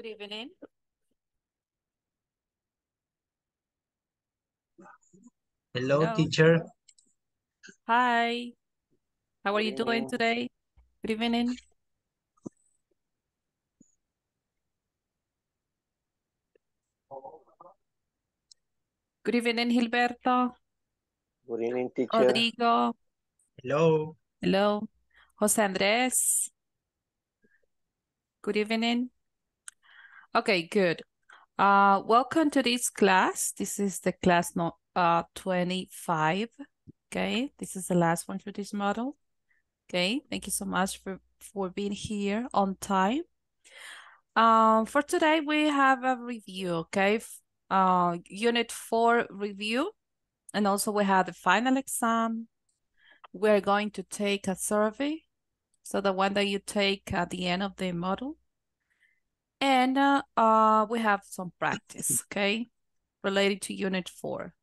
Good evening. Hello, teacher. Hi. How are you doing today? Good evening. Good evening, Hilberto. Good evening, teacher. Rodrigo. Hello. Hello. Jose Andres. Good evening. Okay, good. Welcome to this class. This is the class 25. Okay, this is the last one for this model. Okay, thank you so much for being here on time. For today, we have a review, okay? Unit 4 review. And also we have the final exam. We're going to take a survey. So the one that you take at the end of the model. And we have some practice, okay, related to Unit 4.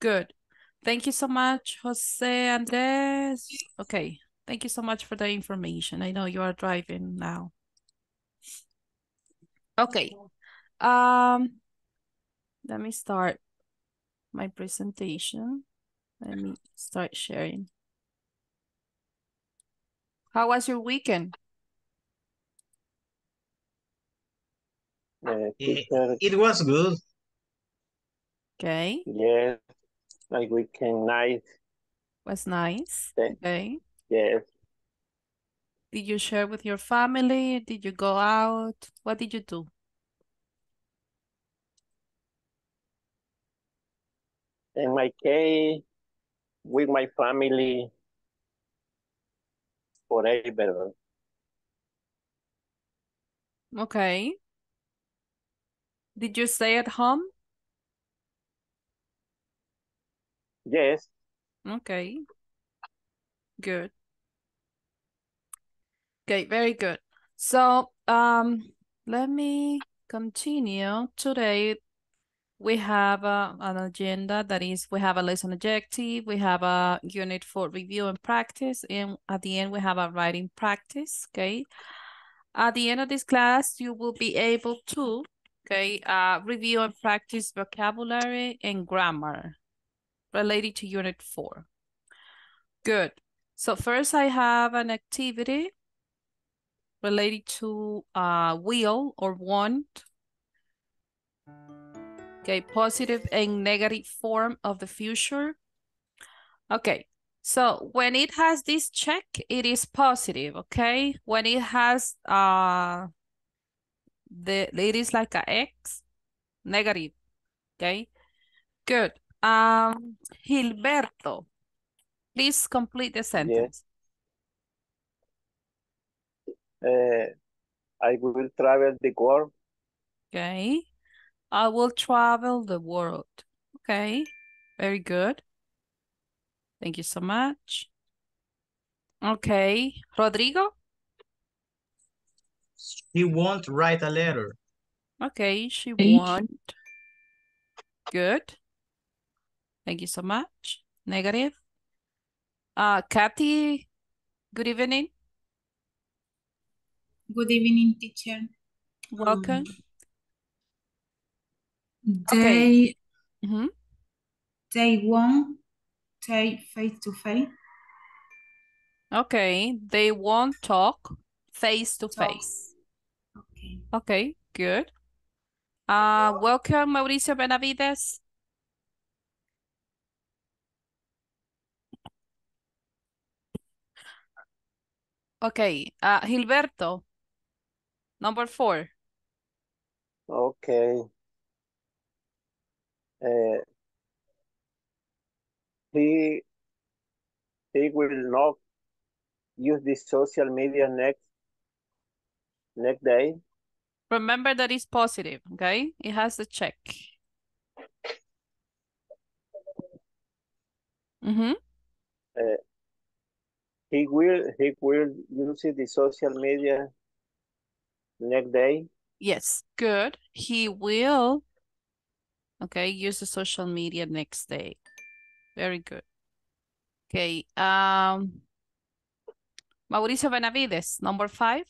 Good. Thank you so much, Jose Andres. Okay, thank you so much for the information. I know you are driving now. Okay, let me start my presentation. Let me start sharing. How was your weekend? It was good. Okay. Yes, like weekend night. Was nice. Yes. Okay. Yes. Did you share with your family? Did you go out? What did you do? In my case, with my family forever. Okay. Did you stay at home? Yes. Okay. Good. Okay, very good. So, let me continue. Today, we have an agenda that is, we have a lesson objective, we have a unit for review and practice, and at the end, we have a writing practice, okay? At the end of this class, you will be able to review and practice vocabulary and grammar related to Unit 4. Good. So first I have an activity related to will or want. Okay, positive and negative form of the future. Okay, so when it has this check, it is positive, okay? When it has... it is like a X, negative, okay? Good. Gilberto, please complete the sentence. Yes. I will travel the world. Okay. I will travel the world. Okay. Very good. Thank you so much. Okay. Rodrigo? She won't write a letter. Okay, she won't. Good. Thank you so much. Negative. Kathy, good evening. Good evening, teacher. Welcome. They, okay. They won't take face to face. Okay, they won't talk face to face. Okay, good. Welcome, Mauricio Benavides. Okay, Hilberto, number 4. Okay. He will not use the social media next day. Remember that it's positive, okay? It has the check. Mm-hmm. He will use the social media next day. Yes, good. He will, okay, use the social media next day. Very good. Okay. Mauricio Benavides, number 5.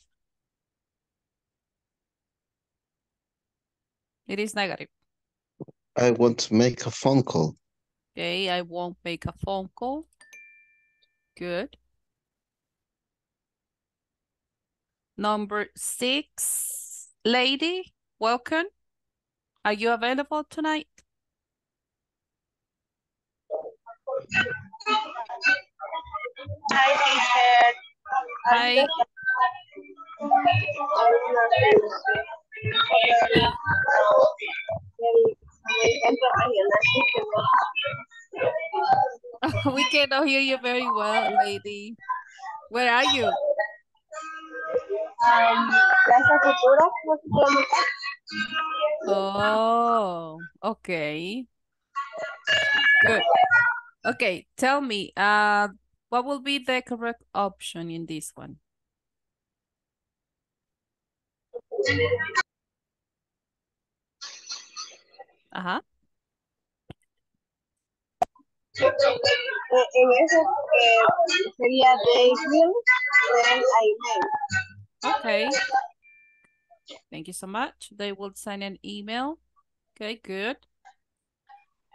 It is negative. I want to make a phone call. Okay, I won't make a phone call. Good. Number 6, Lady, welcome. Are you available tonight? Hi. We cannot hear you very well, Lady. Where are you? Oh, okay. Good. Okay, tell me, what will be the correct option in this one? Uh-huh. Okay. Thank you so much. They will send an email. Okay, good.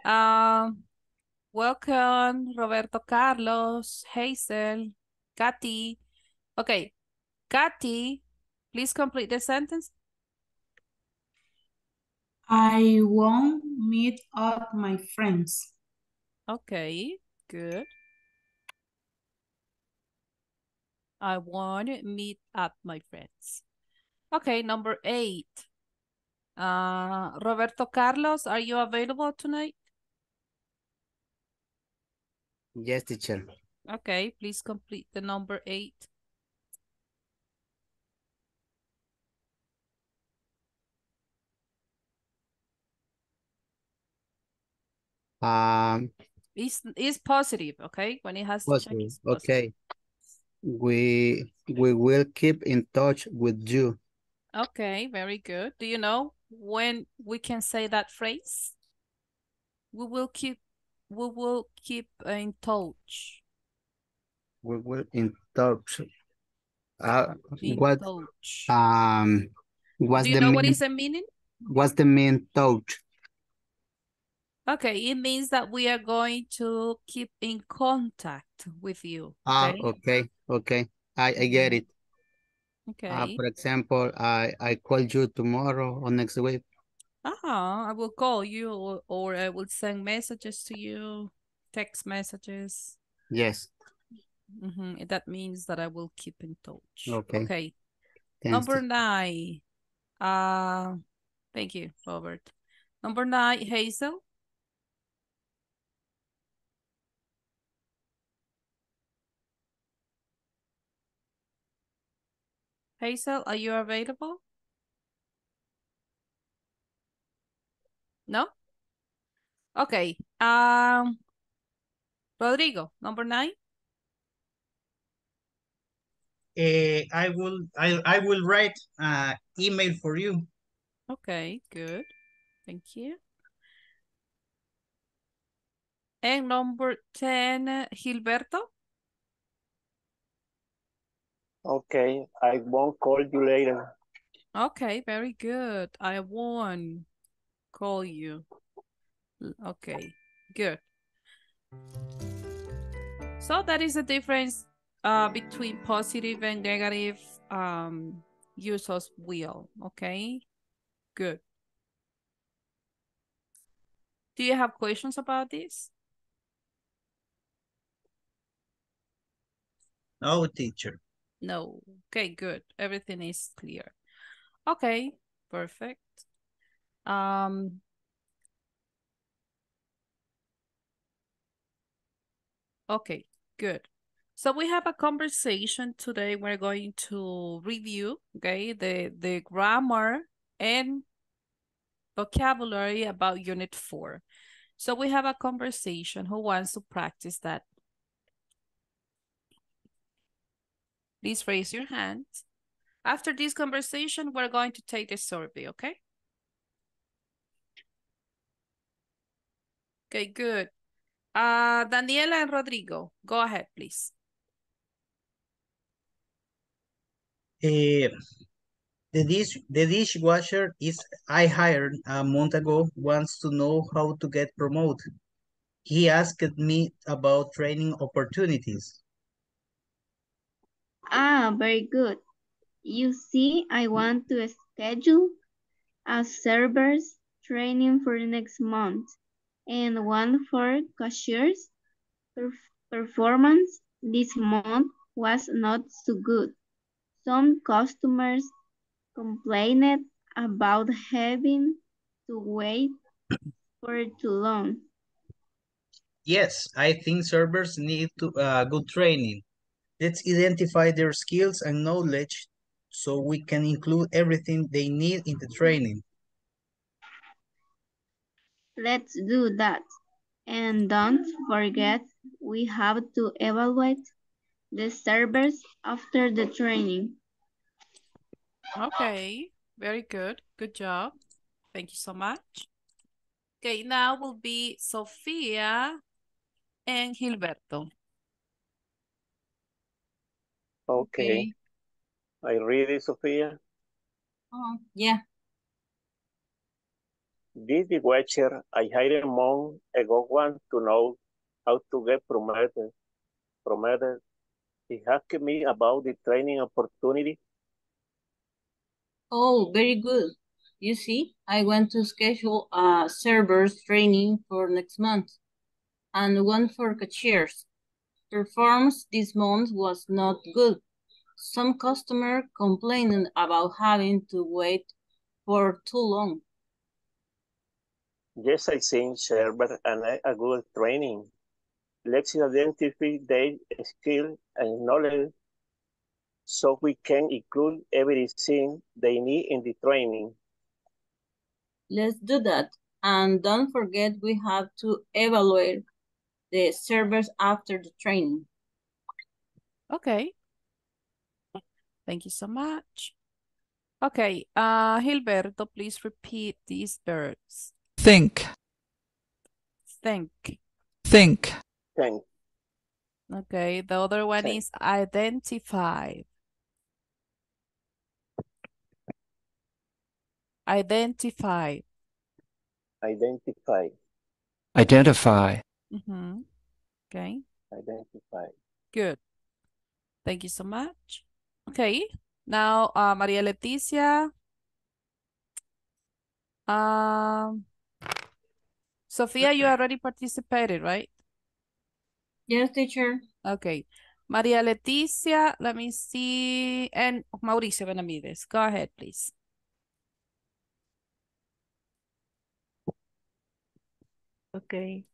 Welcome, Roberto Carlos, Hazel, Katy. Okay, Katy, please complete the sentence. I won't meet up my friends. Okay, good. I won't meet up my friends. Okay, number 8. Roberto Carlos, are you available tonight? Yes, teacher. Okay, please complete the number 8. It's positive, okay? When it has positive, to check, okay. We will keep in touch with you. Okay, very good. Do you know when we can say that phrase? We will keep in touch. We will in touch. Do you know what is the meaning? What's the main touch? Okay, it means that we are going to keep in contact with you. Okay? Okay. I get it. Okay. For example, I call you tomorrow or next week. I will call you or I will send messages to you, text messages. Yes. That means that I will keep in touch. Okay. Thanks. Number 9. Thank you, Robert. Number 9, Hazel. Hazel, are you available? No? Okay. Rodrigo, number 9. I will write an email for you. Okay, good. Thank you. And number 10, Hilberto. Okay, I won't call you later. Okay, very good. I won't call you. Okay, good. So that is the difference between positive and negative use of will. Okay, good. Do you have questions about this? No, teacher. No. Okay, good. Everything is clear. Okay, perfect. Okay, good. So we have a conversation today. We're going to review, okay, the grammar and vocabulary about Unit 4. So we have a conversation. Who wants to practice that? Please raise your hand. After this conversation, we're going to take the survey, okay? Okay, good. Daniela and Rodrigo, go ahead, please. The dishwasher is I hired a month ago wants to know how to get promoted. He asked me about training opportunities. Ah, very good. You see, I want to schedule a servers training for next month and one for cashiers. Performance this month was not so good. Some customers complained about having to wait for too long. Yes, I think servers need to good training. Let's identify their skills and knowledge so we can include everything they need in the training. Let's do that. And don't forget, we have to evaluate the servers after the training. Okay, very good. Good job. Thank you so much. Okay, now will be Sofia and Hilberto. Okay. I read it, Sofia. Oh, yeah. This watcher I hired a month ago wants to know how to get promoted. He asked me about the training opportunity. Oh, very good. You see, I want to schedule a server's training for next month and one for cashiers. Performance this month was not good. Some customers complained about having to wait for too long. Yes, I think server and a good training. Let's identify their skill and knowledge so we can include everything they need in the training. Let's do that. And don't forget, we have to evaluate the servers after the training. Okay. Thank you so much. Okay, Gilberto, please repeat these verbs. Think. Think. Think. Think. Okay, the other one is identify. Identify. Identify. Identify. Mm-hmm. Okay. Identify. Good. Thank you so much. Okay. Now, Maria Leticia. Sofia, you already participated, right? Yes, teacher. Okay. Maria Leticia, let me see. And Mauricio Benavides. Go ahead, please. Okay.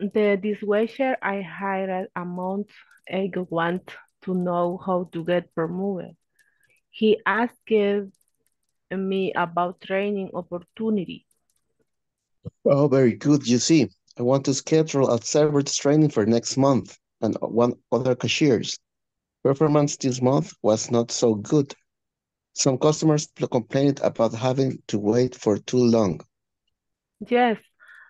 The dishwasher I hired a month ago wants to know how to get promoted. He asked me about training opportunity. Oh, very good. You see, I want to schedule a servers training for next month and one other cashiers. Performance this month was not so good. Some customers complained about having to wait for too long. Yes,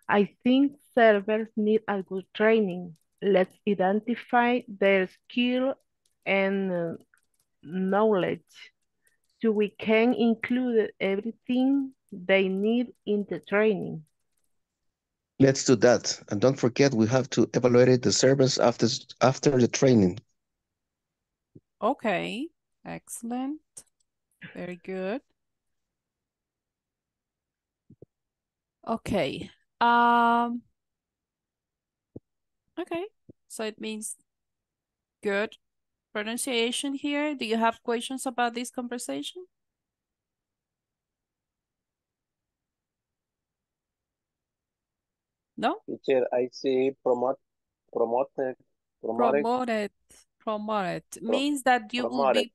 I think servers need a good training. Let's identify their skill and knowledge so we can include everything they need in the training. Let's do that. And don't forget, we have to evaluate the service after the training. Okay, excellent. Very good. Okay. Okay, so it means good pronunciation here. Do you have questions about this conversation? No? Teacher, I see promoted. Promoted means that you will be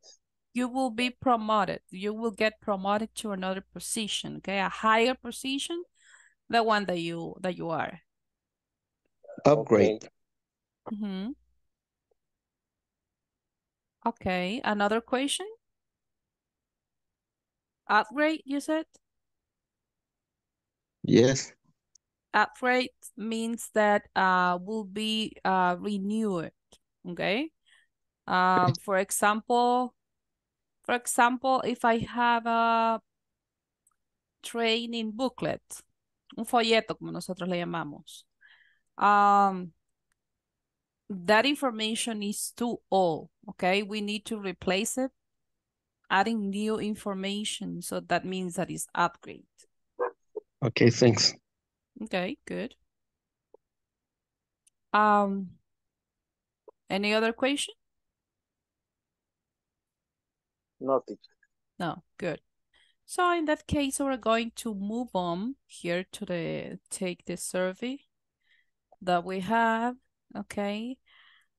you will be promoted. You will get promoted to another position, okay? A higher position, the one that you are. Upgrade. Mm-hmm. Okay, another question? Upgrade, you said? Yes. Upgrade means that will be renewed, okay? For example, if I have a training booklet, un folleto, como nosotros le llamamos, that information is too old, okay? We need to replace it, adding new information. So that means that it's upgrade. Okay, thanks. Okay, good. Any other question? Nothing. No, good. So in that case, we're going to move on here to take the survey that we have. Okay.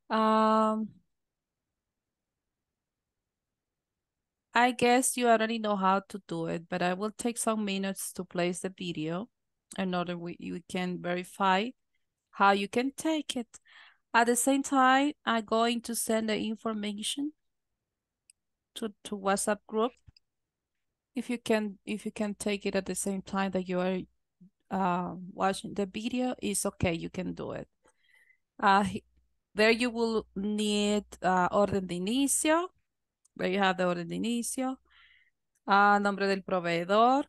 I guess you already know how to do it, but I will take some minutes to place the video in order you can verify how you can take it. At the same time, I'm going to send the information to WhatsApp group. If you can take it at the same time that you are watching the video, it's okay, you can do it. There you will need orden de inicio. There you have the orden de inicio, nombre del proveedor,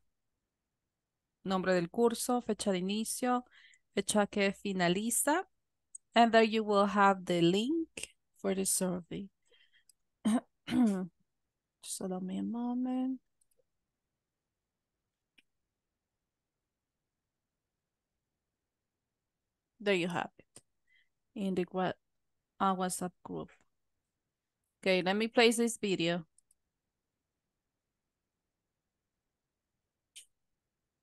nombre del curso, fecha de inicio, fecha que finaliza, and there you will have the link for the survey. Just allow me a moment. There you have it in the WhatsApp group. Okay, let me play this video.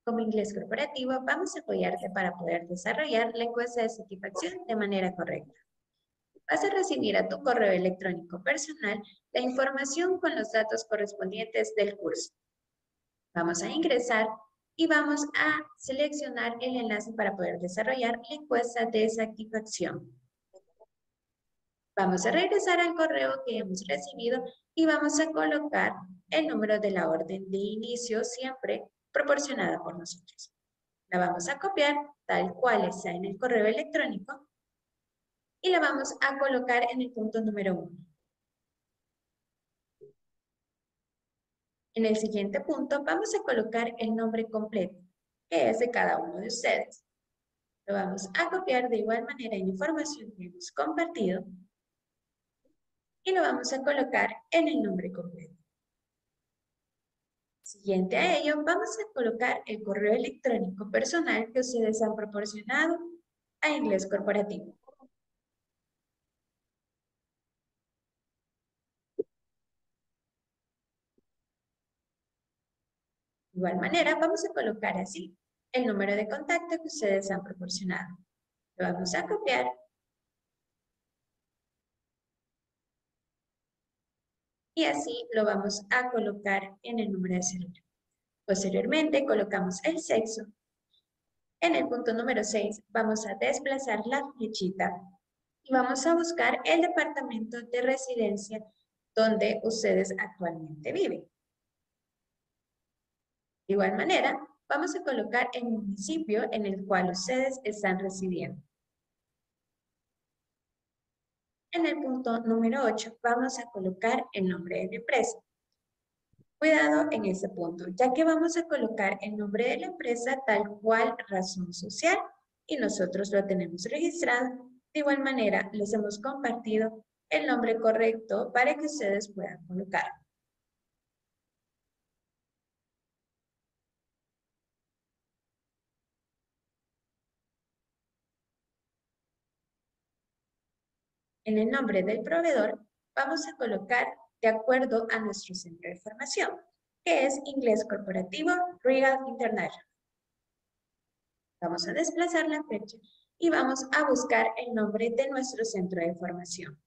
Como Inglés Corporativo, vamos a apoyarte para poder desarrollar la encuesta de satisfacción de manera correcta. Vas a recibir a tu correo electrónico personal la información con los datos correspondientes del curso. Vamos a ingresar y vamos a seleccionar el enlace para poder desarrollar la encuesta de satisfacción. Vamos a regresar al correo que hemos recibido y vamos a colocar el número de la orden de inicio siempre proporcionada por nosotros. La vamos a copiar tal cual está en el correo electrónico y la vamos a colocar en el punto número 1. En el siguiente punto vamos a colocar el nombre completo, que es de cada uno de ustedes. Lo vamos a copiar de igual manera en la información que hemos compartido y lo vamos a colocar en el nombre completo. Siguiente a ello, vamos a colocar el correo electrónico personal que ustedes han proporcionado a Inglés Corporativo. De igual manera, vamos a colocar así el número de contacto que ustedes han proporcionado. Lo vamos a copiar. Y así lo vamos a colocar en el número de celular. Posteriormente, colocamos el sexo. En el punto número 6, vamos a desplazar la flechita y vamos a buscar el departamento de residencia donde ustedes actualmente viven. De igual manera, vamos a colocar el municipio en el cual ustedes están residiendo. En el punto número 8, vamos a colocar el nombre de la empresa. Cuidado en ese punto, ya que vamos a colocar el nombre de la empresa tal cual razón social y nosotros lo tenemos registrado. De igual manera, les hemos compartido el nombre correcto para que ustedes puedan colocarlo. En el nombre del proveedor vamos a colocar de acuerdo a nuestro centro de formación, que es Inglés Corporativo Real International. Vamos a desplazar la fecha y vamos a buscar el nombre de nuestro centro de formación.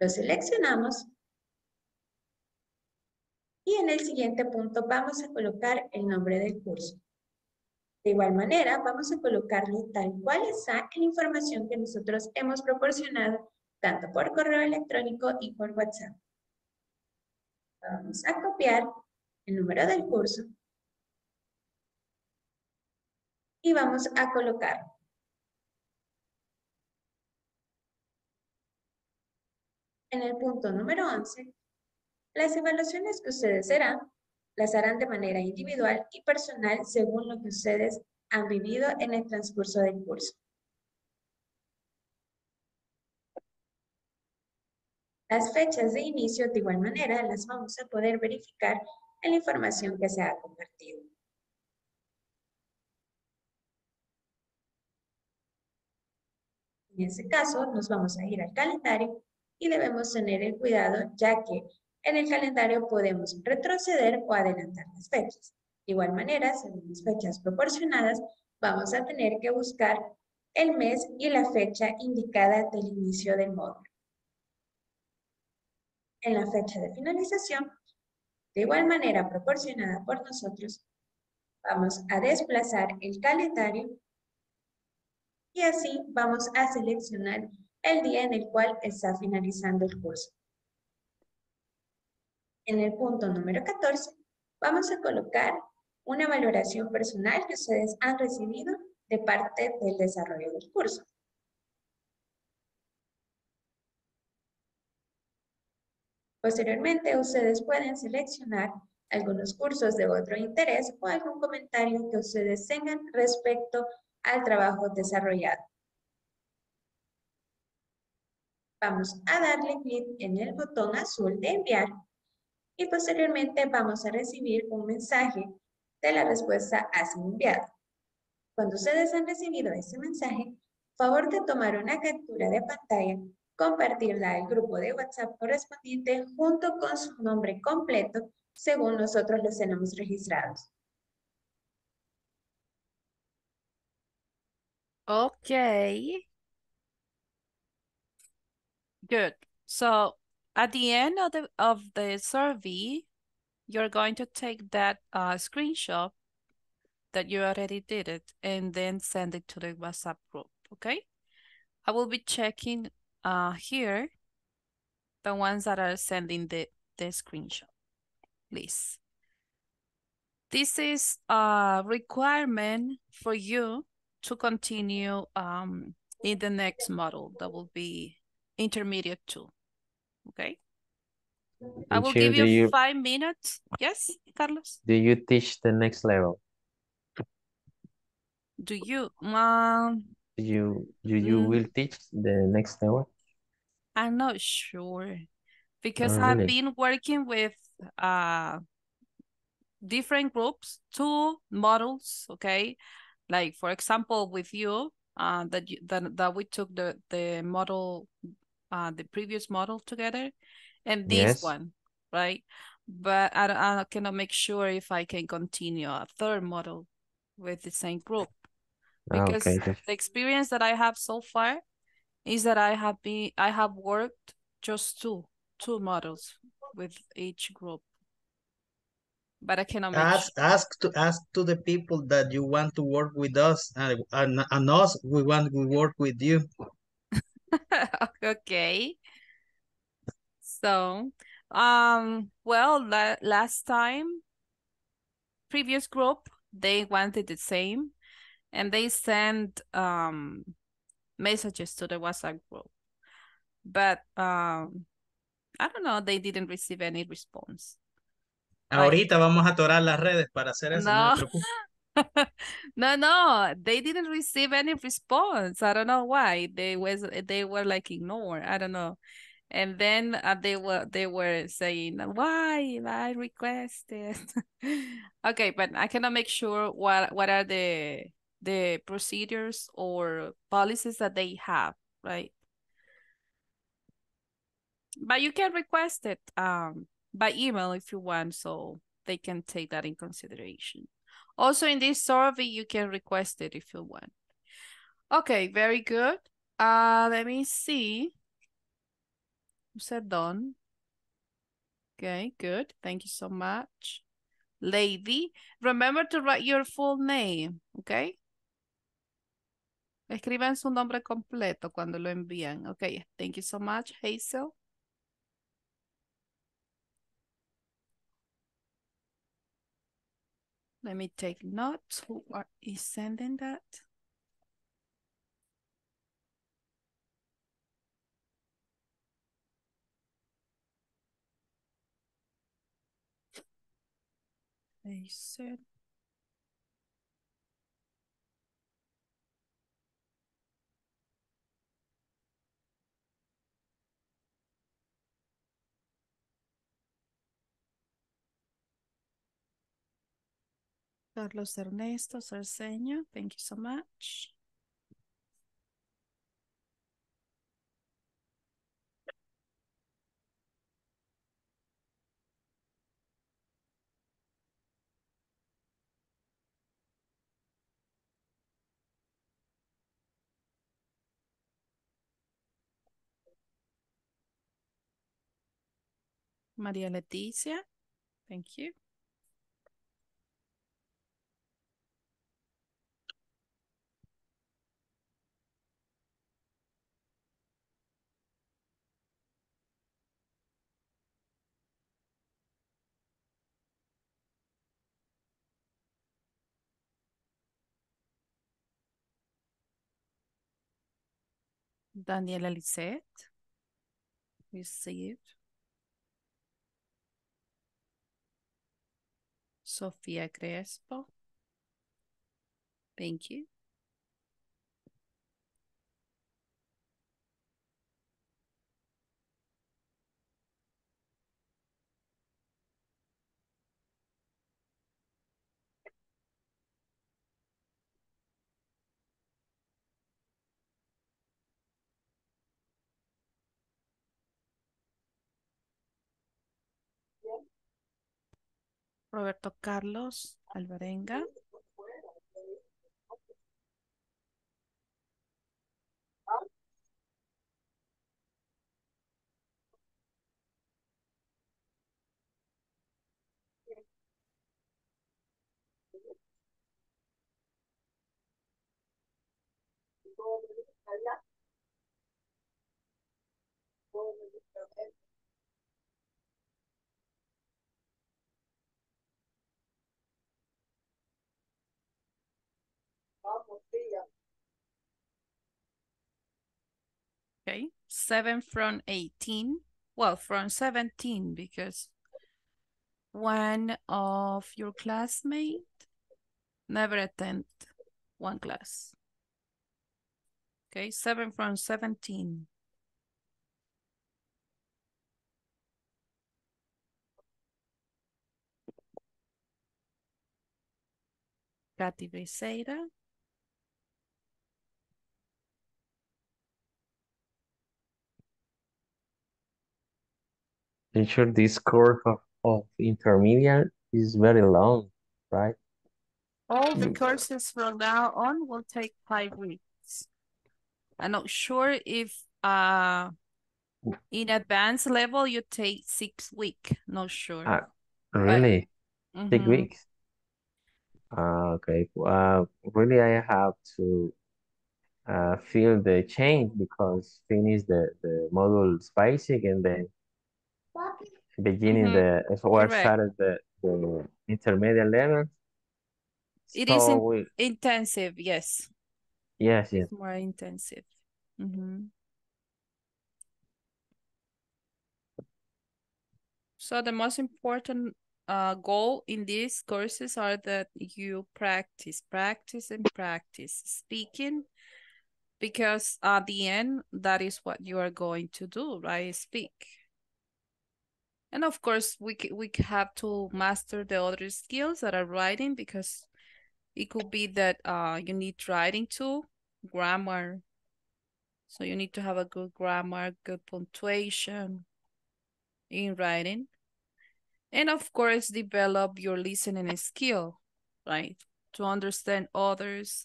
Lo seleccionamos Y en el siguiente punto vamos a colocar el nombre del curso. De igual manera, vamos a colocarle tal cual está la información que nosotros hemos proporcionado, tanto por correo electrónico y por WhatsApp. Vamos a copiar el número del curso y vamos a colocar. En el punto número 11, las evaluaciones que ustedes harán, las harán de manera individual y personal según lo que ustedes han vivido en el transcurso del curso. Las fechas de inicio, de igual manera, las vamos a poder verificar en la información que se ha compartido. En este caso, nos vamos a ir al calendario y debemos tener el cuidado, ya que en el calendario podemos retroceder o adelantar las fechas. De igual manera, según las fechas proporcionadas, vamos a tener que buscar el mes y la fecha indicada del inicio del módulo. En la fecha de finalización, de igual manera proporcionada por nosotros, vamos a desplazar el calendario y así vamos a seleccionar el día en el cual está finalizando el curso. En el punto número 14, vamos a colocar una valoración personal que ustedes han recibido de parte del desarrollo del curso. Posteriormente, ustedes pueden seleccionar algunos cursos de otro interés o algún comentario que ustedes tengan respecto al trabajo desarrollado. Vamos a darle clic en el botón azul de enviar y posteriormente vamos a recibir un mensaje de la respuesta así enviada. Cuando ustedes han recibido este mensaje, favor de tomar una captura de pantalla, compartirla al grupo de WhatsApp correspondiente junto con su nombre completo según nosotros los tenemos registrados. Okay. Good. So at the end of the survey, you're going to take that screenshot that you already did it and then send it to the WhatsApp group, okay? I will be checking here the ones that are sending the screenshot, please. This is a requirement for you to continue in the next module that will be Intermediate 2, okay? I will give you 5 minutes. Yes, Carlos? Do you teach the next level? Do you teach the next level? I'm not sure because I've been working with different groups, 2 models, okay? Like for example, with you, that we took the model. The previous model together and this one, right? But I cannot make sure if I can continue a 3rd model with the same group because the experience that I have so far is that I have worked just two models with each group. But I cannot make ask to the people that you want to work with us and us we work with you. Okay, so well, last time, previous group, they wanted the same and they sent messages to the WhatsApp group, but I don't know, they didn't receive any response. Ahorita vamos a atorar las redes para hacer eso. No, no, they didn't receive any response. I don't know why. They were like ignored. I don't know. And then they were saying, why I requested. Okay, but I cannot make sure what are the procedures or policies that they have, right? But you can request it by email if you want, so they can take that in consideration. Also, in this survey, you can request it if you want. Okay, very good. Let me see. Who's done? Okay, good. Thank you so much. Lady, remember to write your full name, okay? Escriban su nombre completo cuando lo envían. Okay, thank you so much, Hazel. Let me take notes. Who is sending that? They said. Carlos Ernesto, Sarceño, thank you so much. Maria Leticia, thank you. Daniela Lisette, received. Sophia Crespo, thank you. Roberto Carlos Alvarenga. Okay, 7 from 18. Well, from 17 because one of your classmates never attend one class. Okay, 7 from 17. Katy Viseira. Teacher, this course of intermediate is very long, right? All the courses from now on will take 5 weeks. I'm not sure if in advanced level you take 6 weeks. Not sure. Really? But, 6 weeks? Okay. Really, I have to feel the change because finish the modules basic and then beginning the intermediate level. It is intensive, yes. Yes, yes. It's more intensive. So the most important goal in these courses are that you practice speaking, because at the end, that is what you are going to do, right? Speak. And of course, we have to master the other skills that are writing, because it could be that you need writing too, grammar. So you need to have a good grammar, good punctuation in writing. And of course, develop your listening skill, right? To understand others,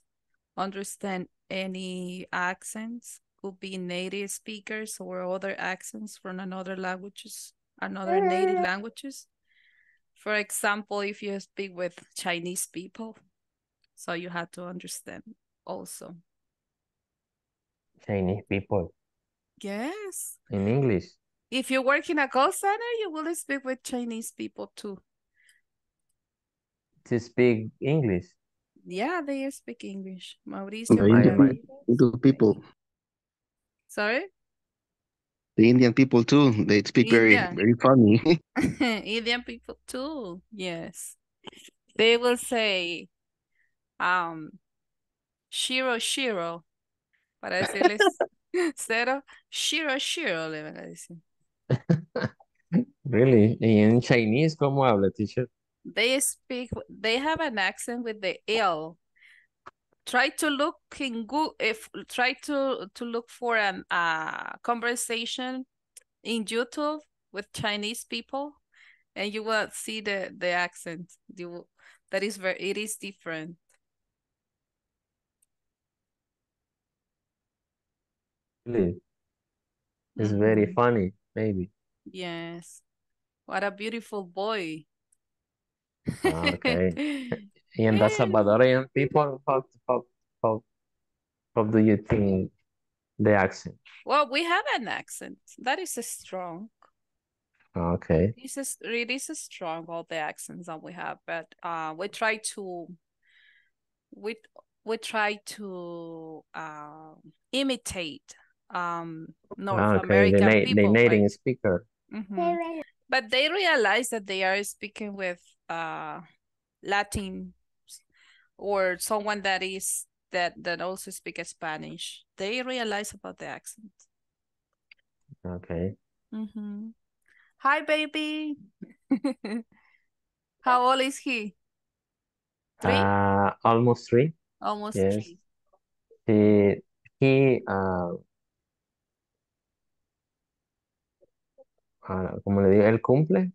understand any accents, could be native speakers or other accents from another languages. and other native languages. For example, if you speak with Chinese people, so you have to understand also. Chinese people? Yes. In English? If you work in a call center, you will speak with Chinese people too. To speak English? Yeah, they speak English. Mauricio, the Indian people. Sorry? The Indian people too. They speak very funny. Indian people too. Yes. They will say, shiro, shiro. Para decirles cero, shiro, shiro. Le van a decir. Really? In Chinese, ¿cómo habla, teacher? They speak, they have an accent with the L. Try to look in Google, try to look for a conversation in YouTube with Chinese people, and you will see the accent. That is very, it is different. Really? It's very funny, maybe. Yes. What a beautiful boy. Okay. And the Salvadorian people, how do you think the accent? Well, we have an accent that is strong. Okay. It is strong, all the accents that we have, but we try to imitate North American people. The native speaker. Mm-hmm. But they realize that they are speaking with Latin or someone that also speaks Spanish. They realize about the accent. Okay. Mm-hmm. Hi, baby. How old is he? 3? Almost 3. Almost, yes. 3. Como le digo, el cumple.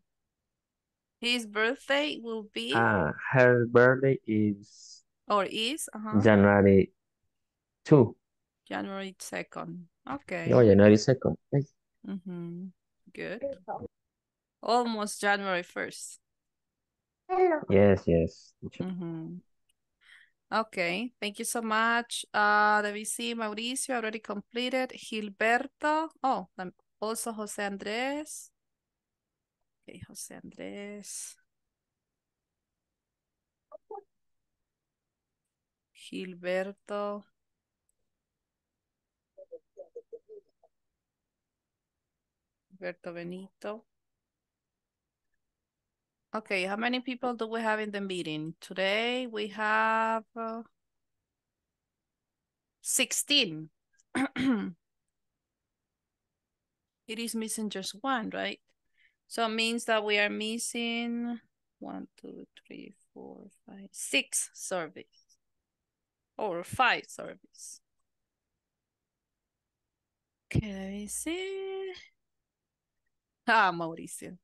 His birthday will be? Her birthday is... Or is? Uh-huh. January 2. January 2nd. Okay. No, January 2nd. Mm-hmm. Good. Almost January 1st. Yes, yes. Mm-hmm. Okay. Thank you so much. Let me see. Mauricio already completed. Gilberto. Oh, also Jose Andres. Okay, Jose Andres. Hilberto. Hilberto Benito. Okay, how many people do we have in the meeting? Today we have 16. It is missing just one, right? So it means that we are missing 6 surveys. Or 5 surveys. Okay, let me see. Ah, Mauricio.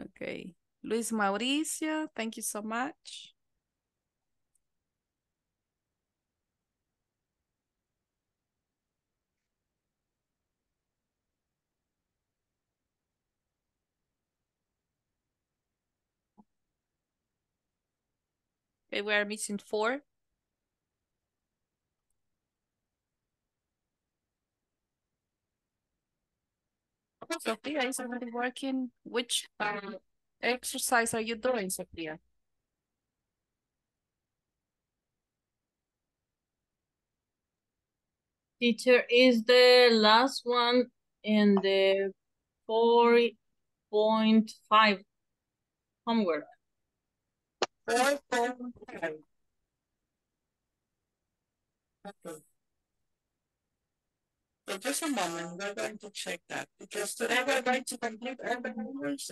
Okay. Luis Mauricio, thank you so much. Okay, we are missing 4. Sophia is already working. Which exercise are you doing, Sophia? Teacher, is the last one in the 4.5 homework. 4.5. Okay. So just a moment, we're going to check that because today we're going to complete all the numbers.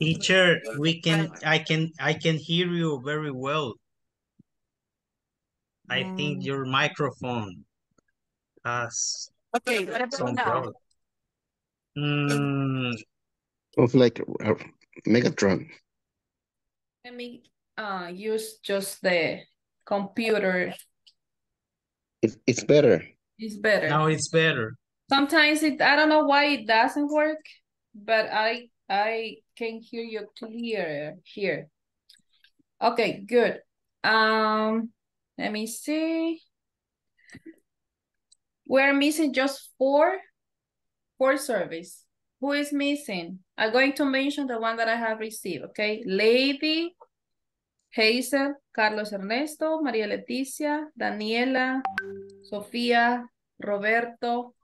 Teacher, we can, I can hear you very well. I think your microphone has some problem. Of like Megatron. Let me use just the computer. It's better. It's better. Now it's better. Sometimes I don't know why it doesn't work. but I can hear you clear here. Okay, good. Let me see. We're missing just four surveys. Who is missing? I'm going to mention the one that I have received, okay? Lady, Hazel, Carlos Ernesto, Maria Leticia, Daniela, Sofia, Roberto,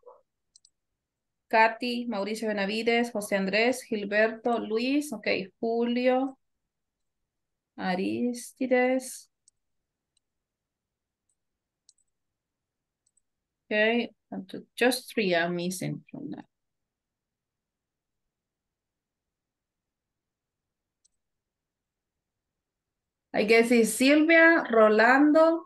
Katy, Mauricio Benavides, Jose Andres, Hilberto, Luis, okay, Julio, Aristides. Okay, just three are missing from that. I guess it's Silvia, Rolando.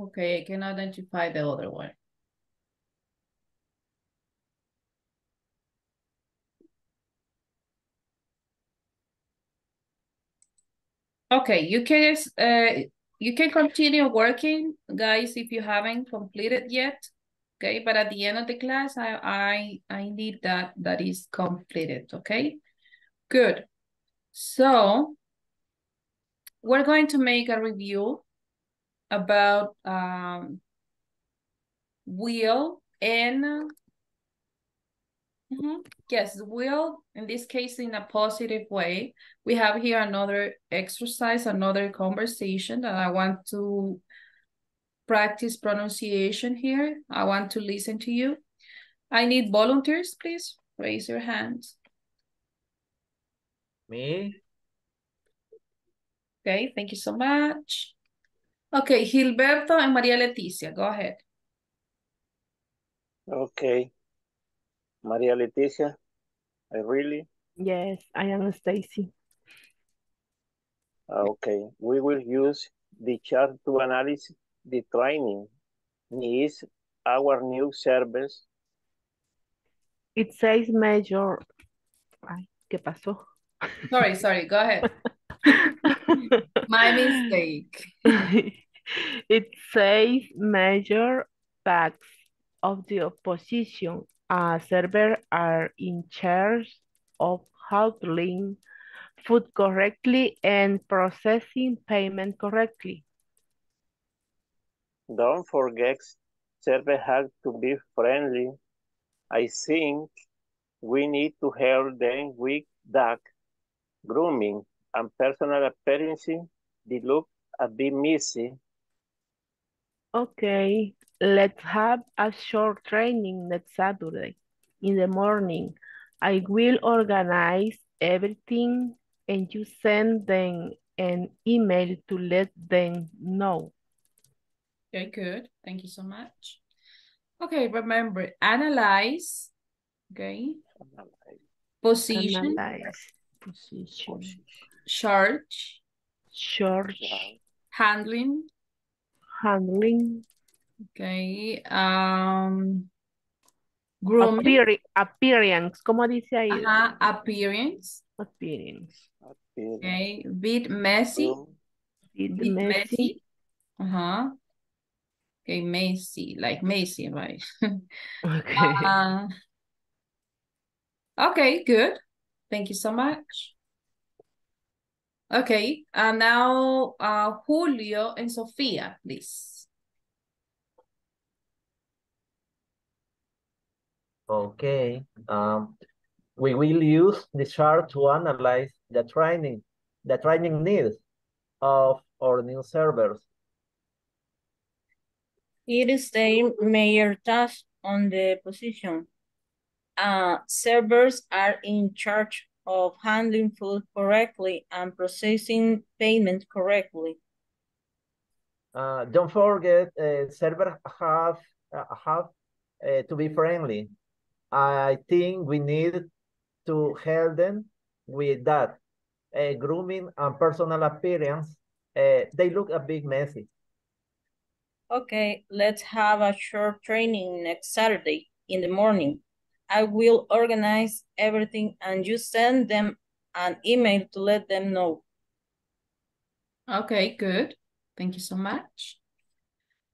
Okay, I can identify the other one. Okay, you can continue working, guys, if you haven't completed yet. Okay, but at the end of the class, I need that is completed. Okay, good. So we're going to make a review about will and yes, will, in this case, in a positive way. We have here another exercise, another conversation that I want to practice pronunciation here. I want to listen to you. I need volunteers, please. Raise your hands. Me. Okay, thank you so much. Okay, Gilberto and Maria Leticia, go ahead. Okay. Maria Leticia, I really? Yes, I am Stacy. Okay, we will use the chart to analyze the training needs our new service. It says major. Ay, ¿qué pasó? Sorry, go ahead. My mistake. It says major facts of the opposition server are in charge of handling food correctly and processing payment correctly. Don't forget, server has to be friendly. I think we need to help them with dog grooming and personal appearance. They look a bit messy. Okay, let's have a short training next Saturday in the morning. I will organize everything and you send them an email to let them know. Very good. Thank you so much. Okay, remember, analyze. Okay. Position. Analyze. Position. Charge. Charge. Handling. Handling. Okay. Grooming. Appearance. ¿Cómo dice ahí? Ajá, appearance. Appearance. Okay. Bit messy. Bit messy. Ajá. Okay, messy. Like messy, right? Okay. Okay, good. Thank you so much. Okay, and now Julio and Sofia, please. Okay, we will use the chart to analyze the training needs of our new servers. It is the major task on the position. Servers are in charge of handling food correctly and processing payment correctly. Don't forget, servers have to be friendly. I think we need to help them with that. Grooming and personal appearance, they look a bit messy. Okay, let's have a short training next Saturday in the morning. I will organize everything and you send them an email to let them know. Okay, good. Thank you so much.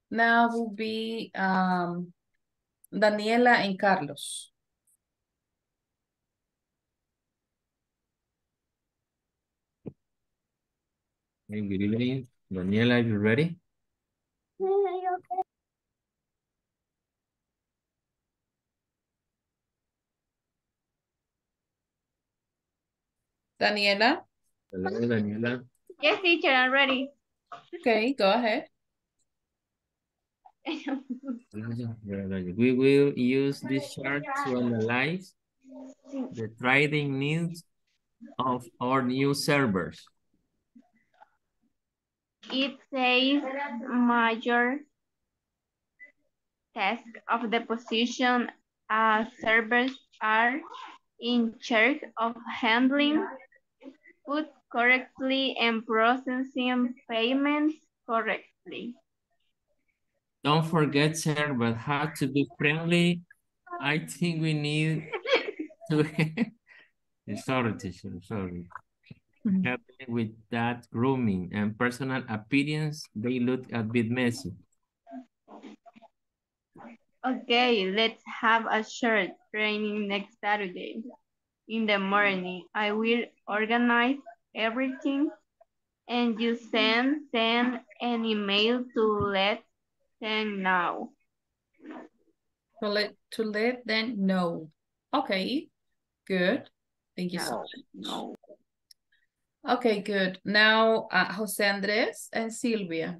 Now will be Daniela and Carlos. Hey, good evening. Daniela, are you ready? Okay. Daniela? Hello, Daniela. Yes, teacher, I'm ready. Okay, go ahead. We will use this chart to analyze the trading needs of our new servers. It says major task of the position servers are in charge of handling food correctly and processing payments correctly. Don't forget, sir, but how to be friendly. I think we need to... Sorry, teacher, sorry. Helping with that grooming and personal appearance, they look a bit messy. Okay, let's have a short training next Saturday in the morning. I will organize everything and you send an email to let them know. To let them know. Okay, good. Thank you so much. No. Okay, good. Now, Jose Andres and Silvia.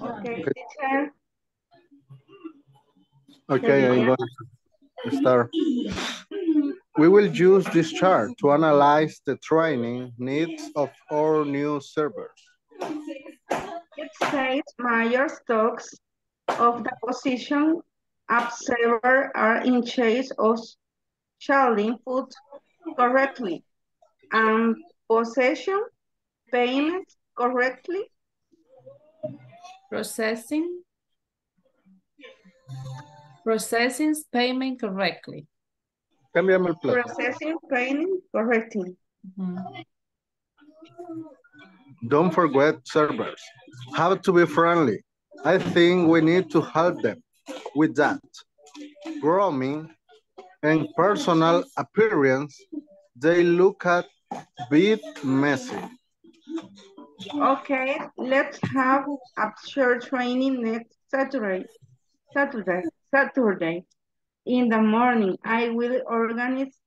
Okay, teacher. Okay, I'm going to start. We will use this chart to analyze the training needs of our new servers. It says major stocks of the position of server are in charge of handling food correctly and possession payment correctly. Processing payment correctly. Processing payment correctly. Don't forget servers. Have to be friendly. I think we need to help them with that. Grooming and personal appearance, they look a bit messy. Okay, let's have a short training next Saturday. In the morning, I will organize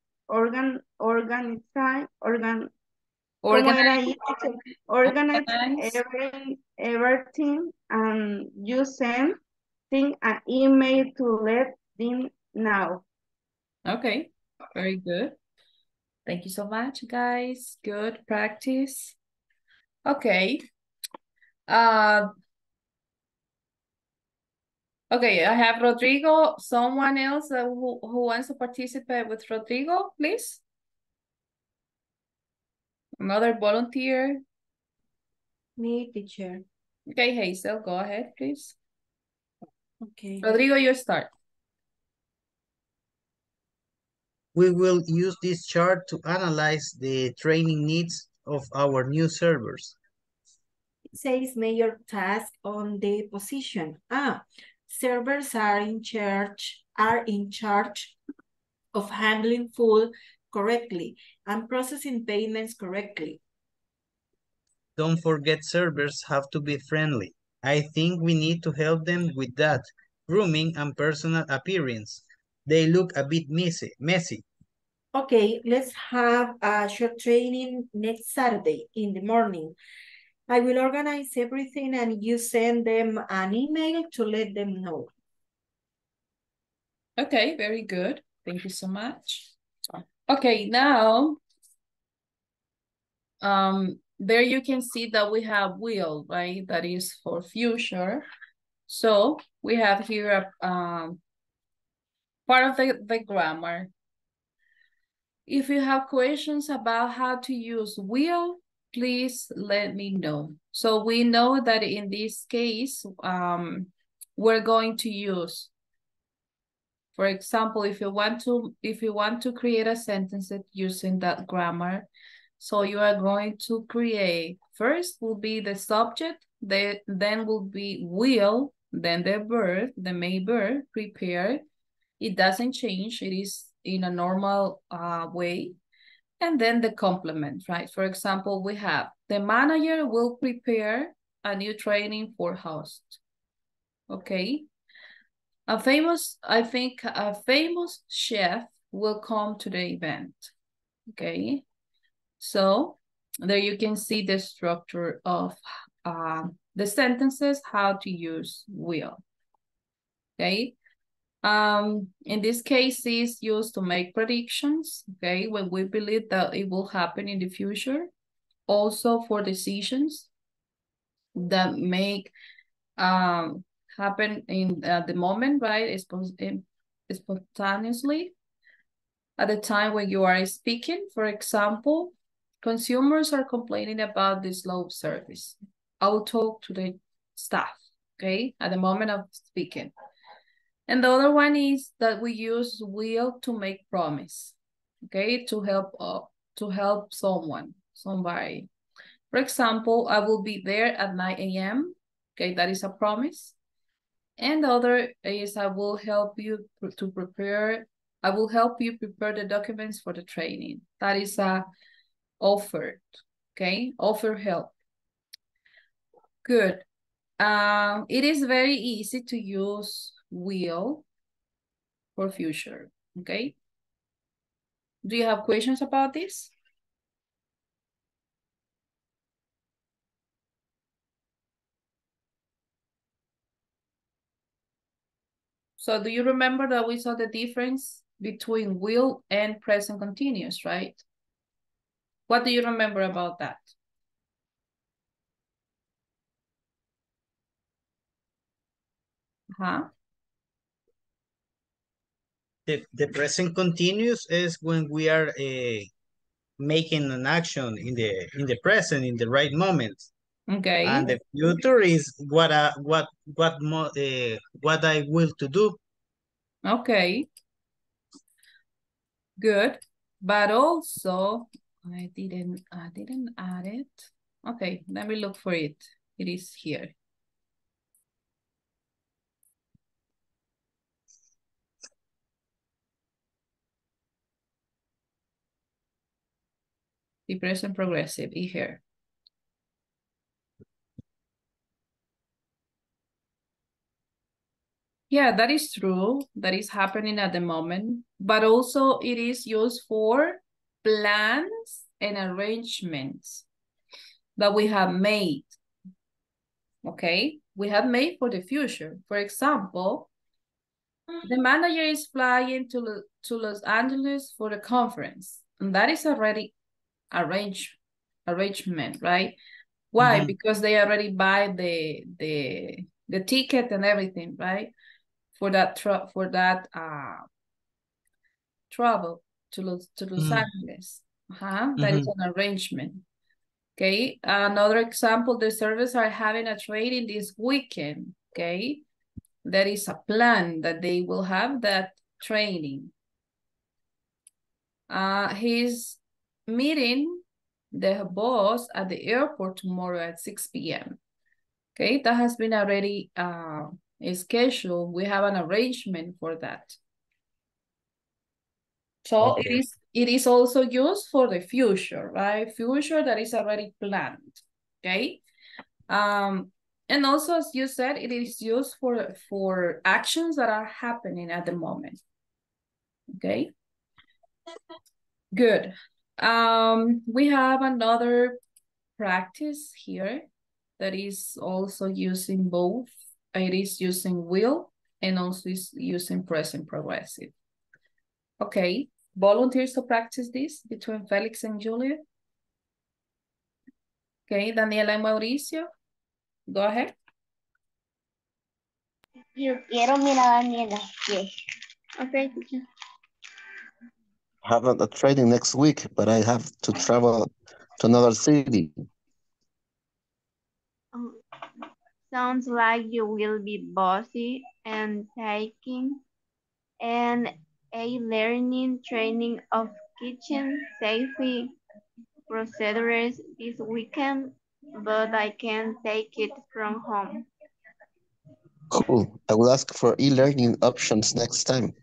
everything and you send an email to let them know. Okay, very good. Thank you so much, guys. Good practice. Okay. Okay, I have Rodrigo. Someone else who wants to participate with Rodrigo, please. Another volunteer. Me, teacher. Okay, Hazel, go ahead, please. Okay. Rodrigo, you start. We will use this chart to analyze the training needs of our new servers. It says major task on the position. Servers are in charge of handling food correctly and processing payments correctly. Don't forget servers have to be friendly. I think we need to help them with that. Grooming and personal appearance. They look a bit messy. Okay, let's have a short training next Saturday in the morning. I will organize everything and you send them an email to let them know. Okay, very good. Thank you so much. Okay, now, there you can see that we have will, right? That is for future. So we have here a part of the grammar. If you have questions about how to use will, please let me know. So we know that in this case, we're going to use, for example, if you want to create a sentence using that grammar, so you are going to create, first will be the subject, then will be will, then the verb, the main verb, prepare. It doesn't change, it is in a normal way. And then the complement, right? For example, we have the manager will prepare a new training for hosts. Okay. I think a famous chef will come to the event. Okay. So there you can see the structure of the sentences, how to use will. Okay. In this case, it's used to make predictions, okay, when we believe that it will happen in the future. Also for decisions that make happen in the moment, right, spontaneously. At the time when you are speaking, for example, consumers are complaining about the slow service. I will talk to the staff, okay, at the moment of speaking. And the other one is that we use will to make promise, okay, to help someone, somebody. For example, I will be there at 9 AM, okay, that is a promise. And the other is I will help you prepare the documents for the training. That is a offer, okay, offer help. Good. It is very easy to use will for future, okay? Do you have questions about this? So do you remember that we saw the difference between will and present continuous, right? What do you remember about that? Huh? The present continuous is when we are making an action in the present, in the right moment. Okay. And the future is what I will to do. Okay. Good. But also I didn't add it. Okay, let me look for it. It is here. The present progressive is here. Yeah, that is true. That is happening at the moment, but also it is used for plans and arrangements that we have made. Okay, we have made for the future. For example, the manager is flying to Los Angeles for the conference, and that is already arrangement, right? Why? Mm-hmm. Because they already buy the ticket and everything, right? For that travel to Los mm-hmm. Angeles. That mm-hmm. is an arrangement. Okay. Another example: the service are having a training this weekend. Okay, there is a plan that they will have that training. He's meeting the boss at the airport tomorrow at 6 PM. Okay, that has been already scheduled. We have an arrangement for that. So okay. It is also used for the future, right? Future that is already planned. Okay. And also, as you said, it is used for actions that are happening at the moment. Okay. Good. We have another practice here that is also using both. It is using will and also is using present progressive. Okay, volunteers to practice this between Felix and Julia. Okay, Daniela and Mauricio, go ahead. Yo quiero mirar a Daniela. Okay, have a training next week, but I have to travel to another city. Sounds like you will be busy and taking and a learning training of kitchen safety procedures this weekend, but I can take it from home. Cool. I will ask for e-learning options next time.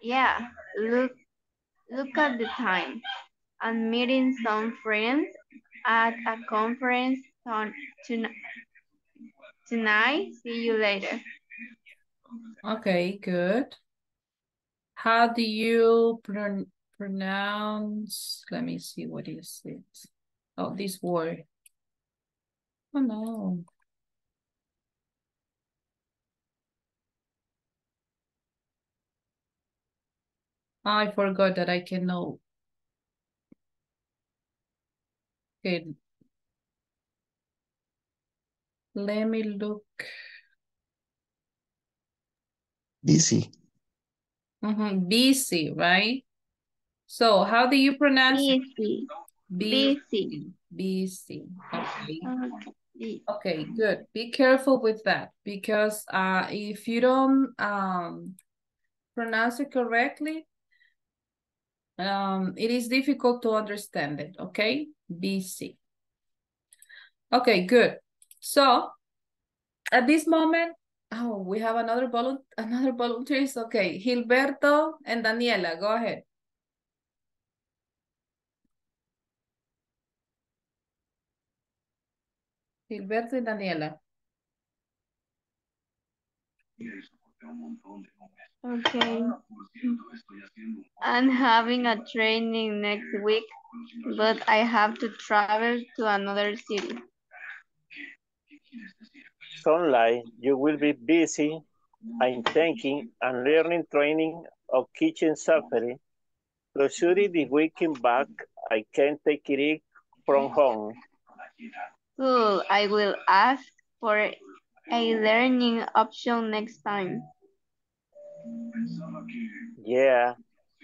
Yeah, look at the time. I'm meeting some friends at a conference tonight. See you later. Okay, good. How do you pronounce? Let me see, what is it? Oh, this word. Oh, no. I forgot that I can know. Okay. Let me look. Busy. Busy, right? So how do you pronounce it? Busy. Busy. Okay. Okay, good. Be careful with that, because if you don't pronounce it correctly, it is difficult to understand it, okay? Busy. Okay, good. So at this moment, oh, we have another volunteers. Okay, Hilberto and Daniela, go ahead. Hilberto and Daniela. Okay. I'm having a training next week, but I have to travel to another city. Sunlight, you will be busy. I'm thinking and learning training of kitchen safety. So should the weekend back, I can take it from home. Cool. I will ask for a learning option next time. Yeah,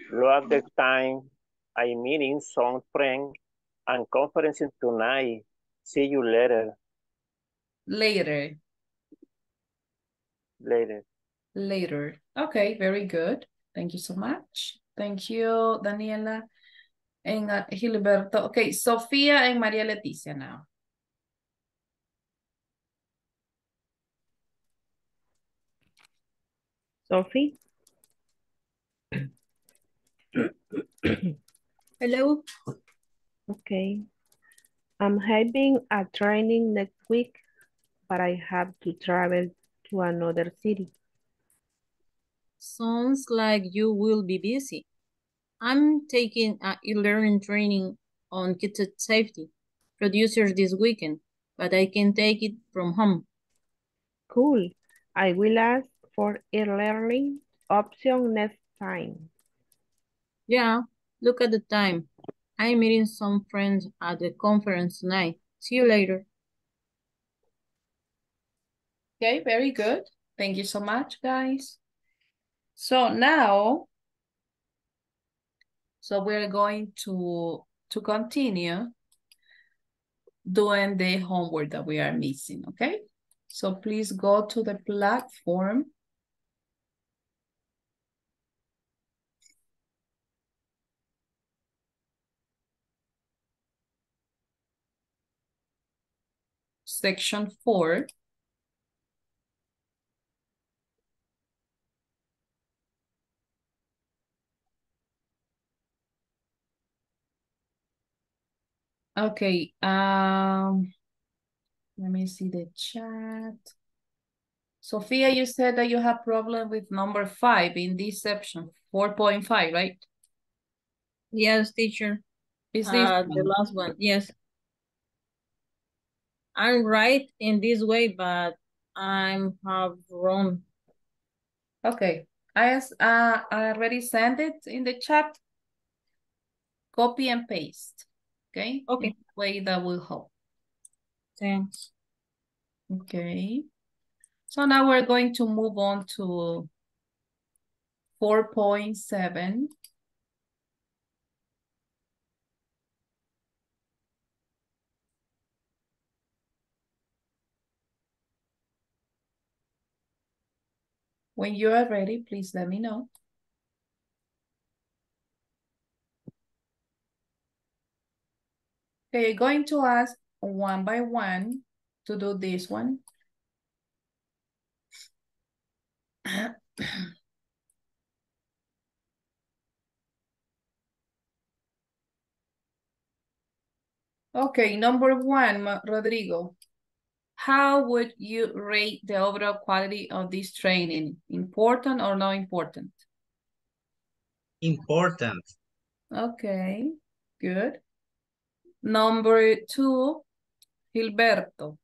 throughout the time, I'm meeting some friends and conferences tonight. See you later. Later. Later. Later. Okay, very good. Thank you so much. Thank you, Daniela and Gilberto. Okay, Sofia and Maria Leticia now. Sophie. Hello. Okay. I'm having a training next week, but I have to travel to another city. Sounds like you will be busy. I'm taking an e-learning training on kitchen safety producers this weekend, but I can take it from home. Cool. I will ask for e-learning option next time. Yeah, look at the time. I'm meeting some friends at the conference tonight. See you later. Okay, very good. Thank you so much, guys. So now, we're going to continue doing the homework that we are missing, okay? So please go to the platform. Section 4. Okay, let me see the chat. Sophia, you said that you have problem with number 5 in this section, 4.5, right? Yes, teacher. Is this the last one? Yes. I'm right in this way, but I'm wrong. Okay, I already sent it in the chat. Copy and paste, okay? Okay. Way that will help. Thanks. Okay. So now we're going to move on to 4.7. When you are ready, please let me know. They're going to ask one by one to do this one. Okay, number one, Rodrigo. How would you rate the overall quality of this training? Important or not important? Important. Okay, good. Number two, Hilberto.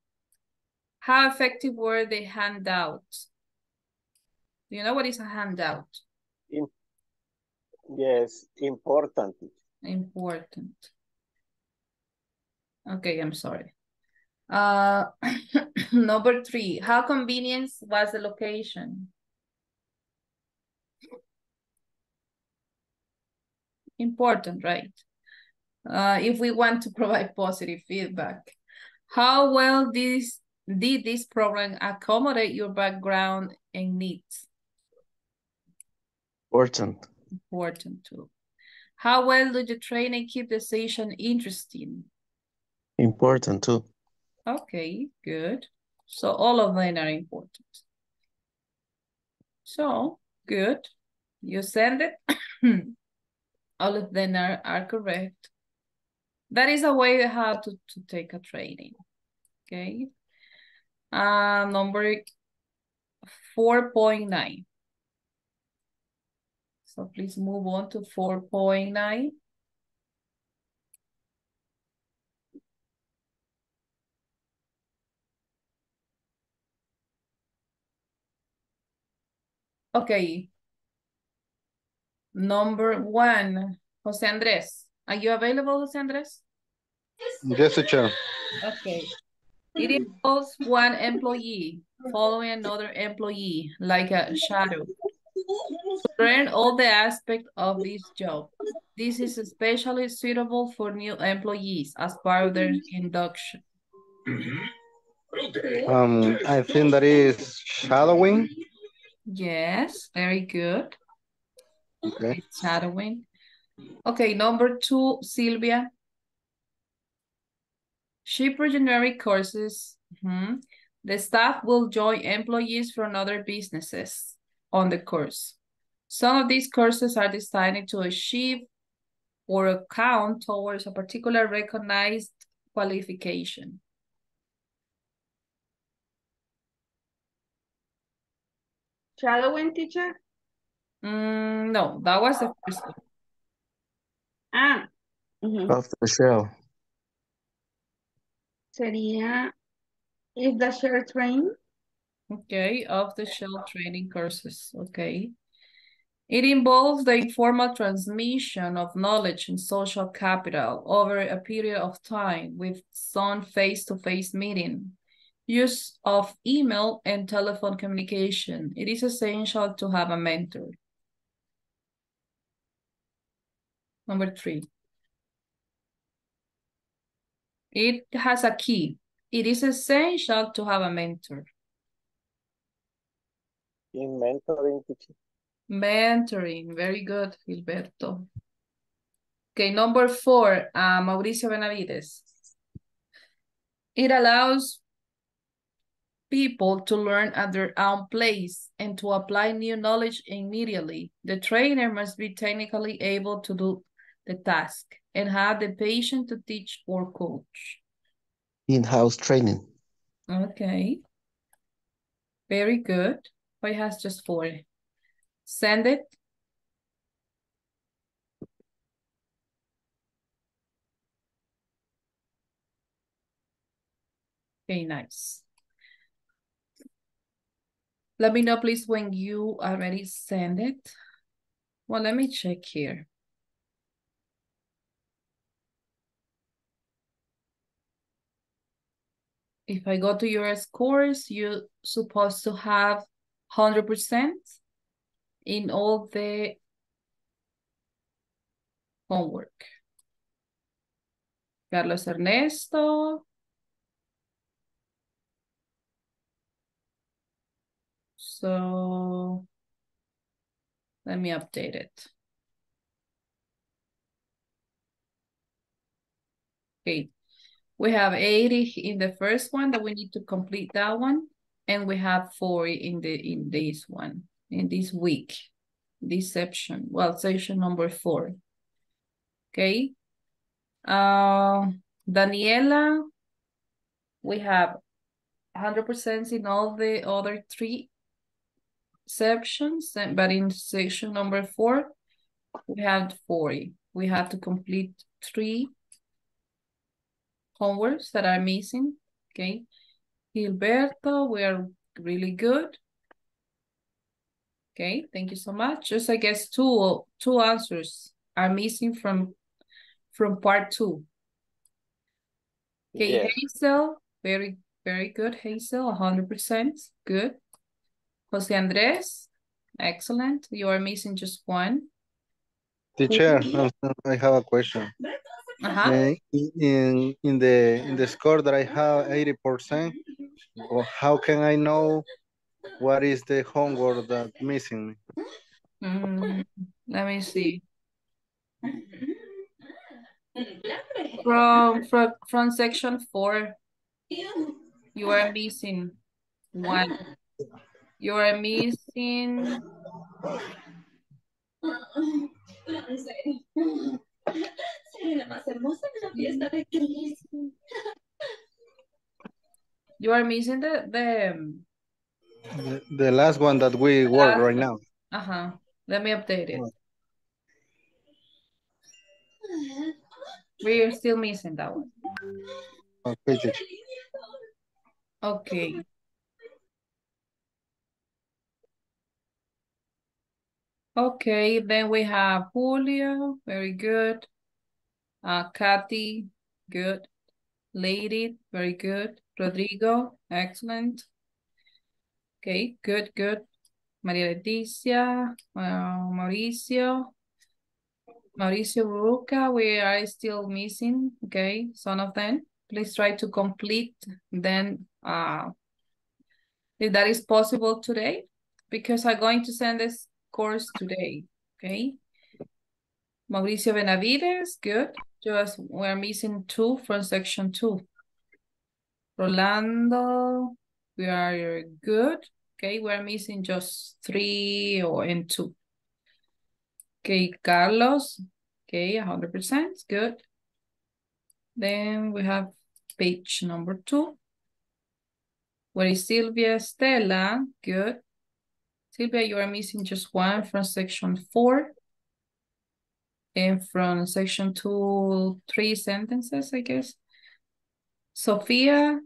How effective were the handouts? Do you know what is a handout? Yes, important. Important. Okay, I'm sorry. Number three, how convenient was the location? Important, right? If we want to provide positive feedback. How well did this program accommodate your background and needs? Important. Important too. How well did the training keep the session interesting? Important too. Okay, good. So all of them are important. So, good. You send it. All of them are correct. That is a way how to take a training, okay? Number 4.9. So please move on to 4.9. Okay. Number one, Jose Andres. Are you available, Jose Andres? Yes, teacher. Okay. It involves one employee following another employee, like a shadow. Learn all the aspects of this job. This is especially suitable for new employees as part of their induction. I think that is shadowing. Yes, very good. Okay. It's shadowing. Okay, number two, Silvia. She for generic courses. The staff will join employees from other businesses on the course. Some of these courses are designed to achieve or account towards a particular recognized qualification. Shadowing, teacher? No, that was the first one. Off the shell. Sería, is the shell train? Okay, off the shell training courses, okay. It involves the informal transmission of knowledge and social capital over a period of time with some face-to-face meeting, use of email and telephone communication. It is essential to have a mentor. Number three, it has a key. It is essential to have a mentor. In mentoring, teacher. Mentoring, very good, Gilberto. Okay, number four, Mauricio Benavides. It allows people to learn at their own pace and to apply new knowledge immediately. The trainer must be technically able to do the task and have the patience to teach or coach. In-house training. Okay. Very good. Why has just four? Send it. Okay, nice. Let me know, please, when you already send it. Well, let me check here. If I go to your scores, you're supposed to have 100% in all the homework. Carlos Ernesto. So let me update it. Okay, we have 80 in the first one that we need to complete that one, and we have 40 in this one, in this week, this section, well, section number 4. Okay, Daniela, we have 100% in all the other 3 sections, but in section number 4, we have 40. We have to complete 3 homeworks that are missing, okay? Hilberto, we are really good. Okay, thank you so much. Just, I guess, two answers are missing from part 2. Okay, yeah. Hazel, very good, Hazel, 100%, good. Jose Andres, excellent. You are missing just 1. Teacher, I have a question. In the score that I have 80%, how can I know what is the homework that's missing? Let me see. From section 4, you are missing 1. You are missing. You are missing the last one that we work right now. Let me update it. We are still missing that one. Okay. Okay. Okay, then we have Julio, very good. Kathy, good. Lady, very good. Rodrigo, excellent. Okay, good, good. Maria Leticia, Mauricio Ruca, we are still missing, okay, some of them. Please try to complete then, if that is possible today, because I'm going to send this course today, okay. Mauricio Benavides, good. Just we're missing 2 from section 2. Rolando, we are good. Okay, we're missing just 3 and 2. Okay, Carlos, okay, 100%, good. Then we have page number 2. Where is Silvia? Stella, good. Silvia, you are missing just 1 from section 4. And from section 2, 3 sentences, I guess. Sophia,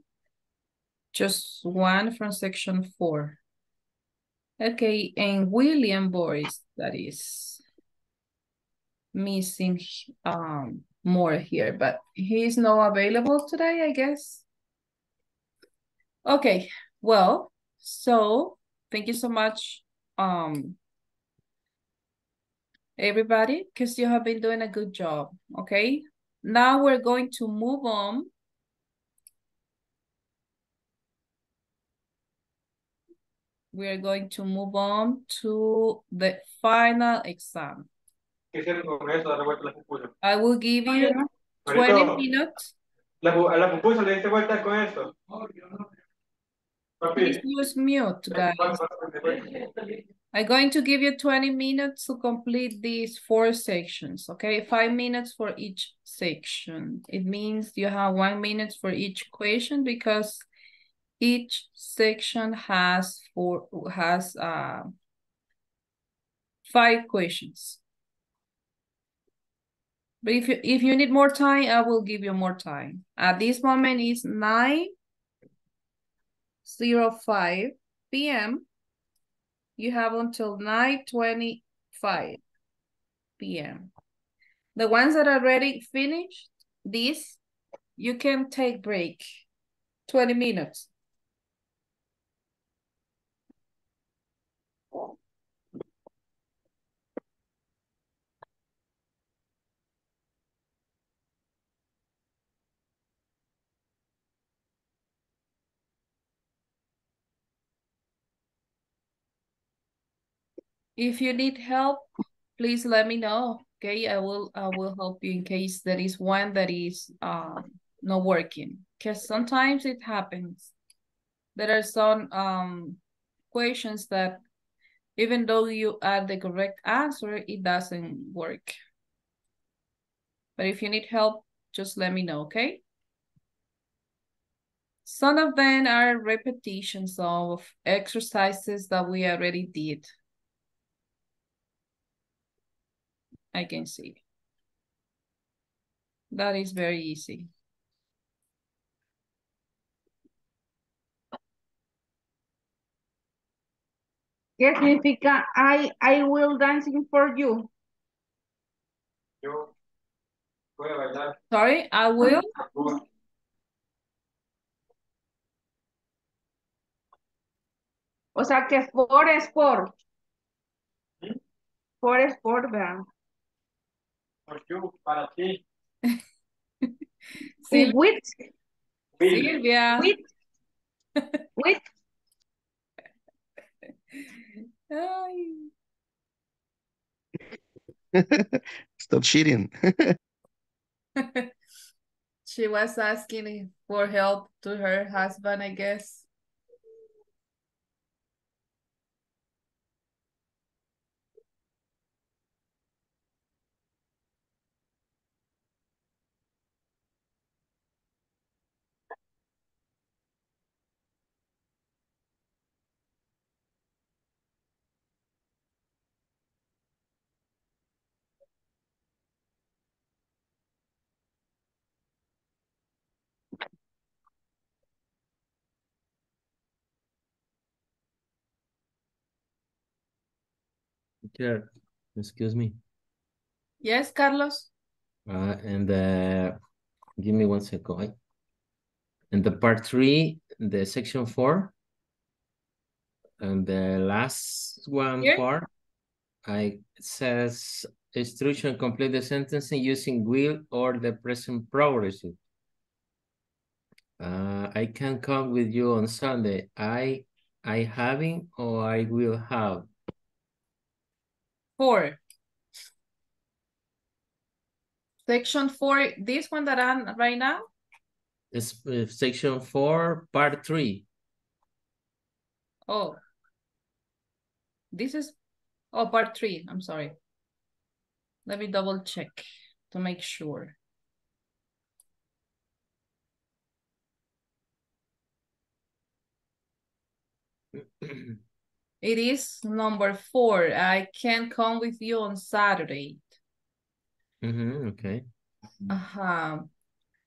just 1 from section 4. Okay, and William Boris, that is missing more here, but he is not available today, I guess. Okay, well, so thank you so much. Everybody, because you have been doing a good job, okay? Now we're going to move on. We are going to move on to the final exam. I will give you 20 minutes. Please use mute, guys. I'm going to give you 20 minutes to complete these 4 sections, okay? 5 minutes for each section. It means you have 1 minute for each question because each section has 5 questions. But if you need more time, I will give you more time. At this moment, it's 9:05 p.m. You have until 9:25 p.m. The ones that are already finished, this, you can take break, 20 minutes. If you need help, please let me know. Okay, I will help you in case there is one that is not working. Because sometimes it happens. There are some questions that even though you add the correct answer, it doesn't work. But if you need help, just let me know, okay? Some of them are repetitions of exercises that we already did. I can see. That is very easy. Yes, Miss Pica, I will dancing for you. Sorry, I will. O sea que for es por. For es por, ¿verdad? For you, para ti. Sí, with. Silvia. With. Ay. Stop cheating. She was asking for help to her husband, I guess. Sure. Excuse me. Yes, Carlos. Give me 1 second. And the part 3, the section 4, and the last one here? Part, it says instruction complete the sentence using will or the present progressive. I can come with you on Sunday. I having or I will have. 4. Section 4, this one that I'm right now? It's section 4, part 3. Oh. This is, oh, part 3, I'm sorry. Let me double check to make sure. It is number 4. I can come with you on Saturday. Mm-hmm, okay. Uh-huh.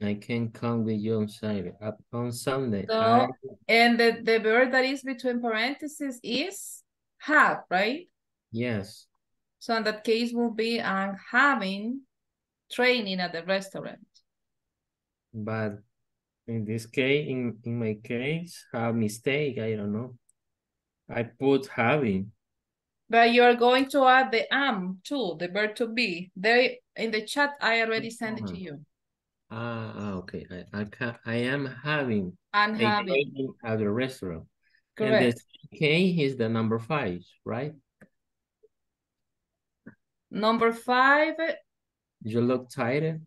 I can come with you on Saturday. On Sunday. So, and the verb that is between parentheses is have, right? Yes. So in that case will be I'm having training at the restaurant. But in this case, in my case, a mistake, I don't know. I put having. But you're going to add the am to the verb to be. There in the chat, I already sent it to you. Ah, okay. I am having. I'm having at the restaurant. Correct. And the K is the number 5, right? Number 5. You look tired.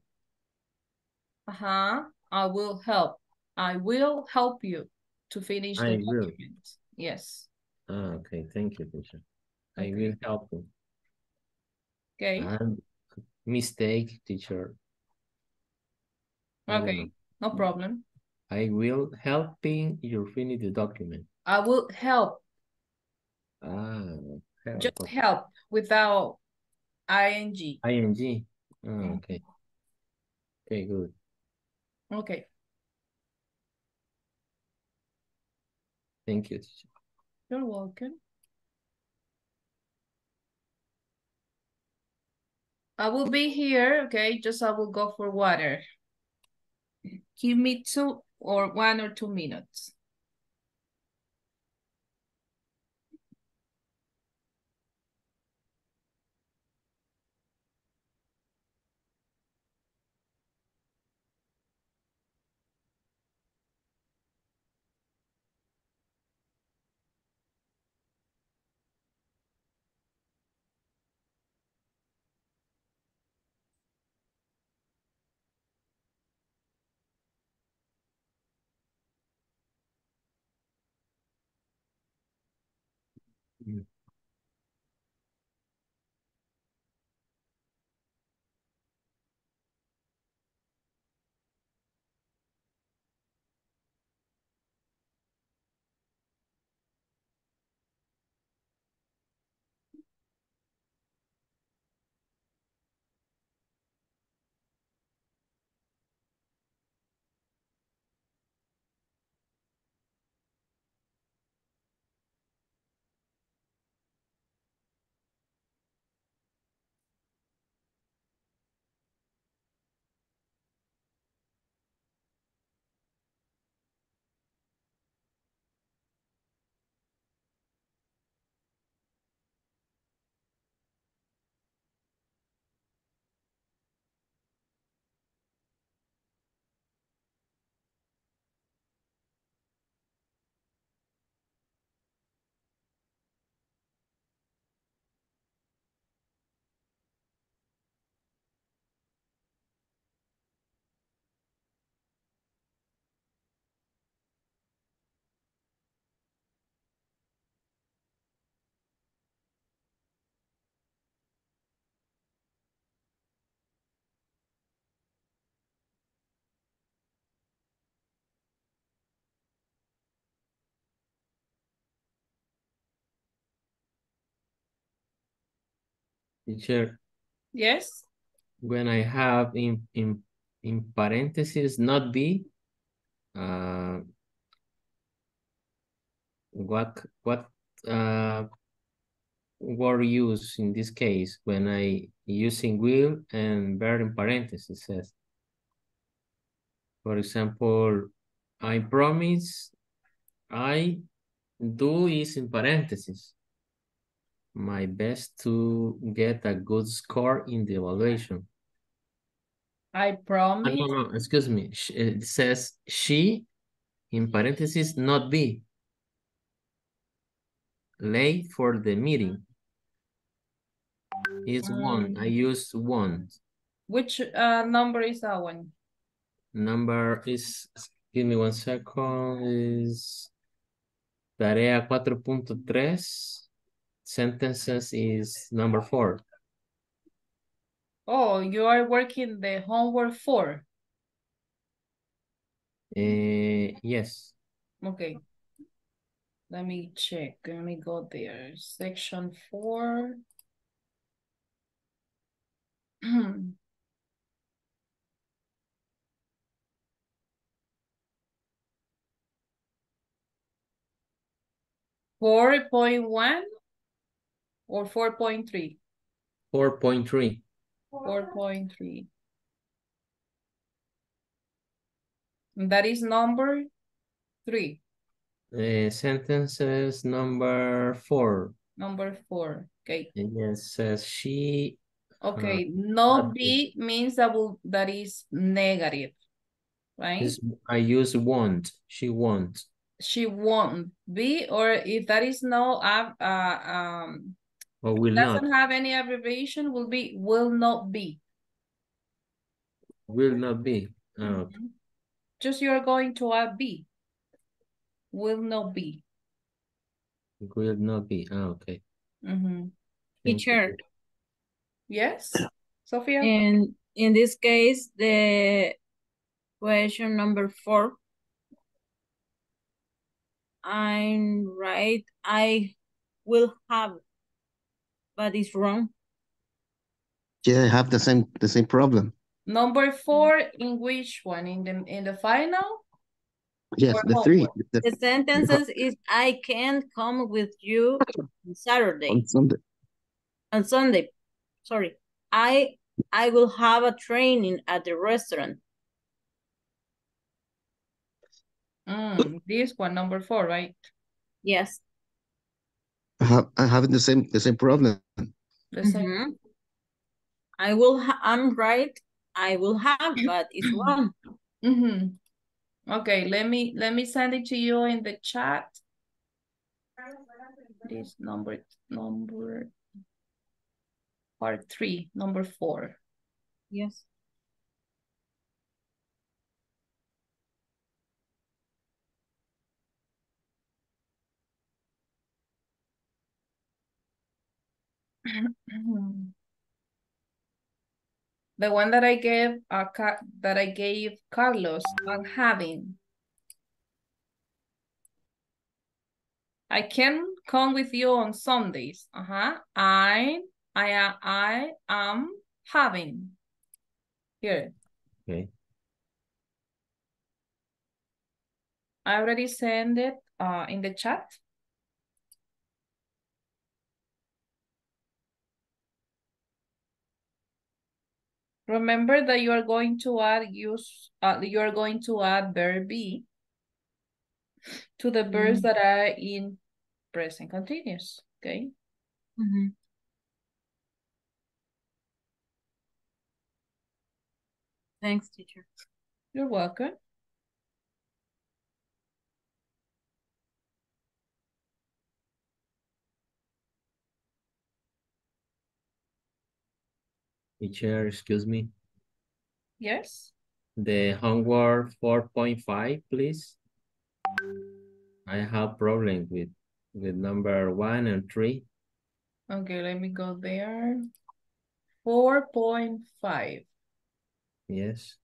Uh-huh. I will help. I will help you to finish the document. Yes. Ah, okay, thank you, teacher. Okay. I will help you. Okay. Mistake, teacher. Okay, no problem. I will helping you finish the document. I will help. Ah, help. Just help without ing. Ing. Ah, okay. Okay, good. Okay. Thank you, teacher. You're welcome. I will be here, okay? Just I will go for water. Give me 1 or 2 minutes. Mm. Teacher. Yes. When I have in parentheses not be, what word use in this case when I using will and verb in parentheses says. For example, I promise, I do is in parentheses. My best to get a good score in the evaluation. I promise. Oh, no, excuse me. It says she, in parentheses, not be late for the meeting. Is one. I use one. Which number is that one? Number is, give me 1 second, is tarea 4.3. Sentences is number 4. Oh, you are working the homework 4? Yes. Okay. Let me check. Let me go there. Section 4. Four point one or 4.3? 4.3. 4.3. That is number 3. Sentences number 4. Number 4. Okay. And it says she. Okay. Not be means that is negative, right? I use won't. She won't. She won't be, or if that is no or will doesn't not have any abbreviation, will be, will not be. Will not be. Just you're going to add be. Will not be. Will not be. Oh, okay. Mm-hmm. Teacher. Yes, Sophia? And in this case, the question number 4. I'm right. I will have. But it's wrong. Yeah, I have the same problem. Number 4, in which one? In the final? Yes, the 3. The sentences is I can't come with you on Saturday. On Sunday. On Sunday. Sorry. I will have a training at the restaurant. This one, number 4, right? Yes. I'm having the same problem. The same. Mm-hmm. I'm right. I will have, but it's wrong. Mm-hmm. Okay, let me send it to you in the chat. This number part 3, number 4. Yes. The one that I gave Carlos, I'm having. I can come with you on Sundays. I am having. Here. Okay. I already sent it in the chat. Remember that you are going to add verb be to the verbs that are in present continuous. Okay. Thanks, teacher. You're welcome. Teacher, excuse me. Yes. The homework 4.5, please. I have problem with number 1 and 3. Okay, let me go there. 4.5. Yes.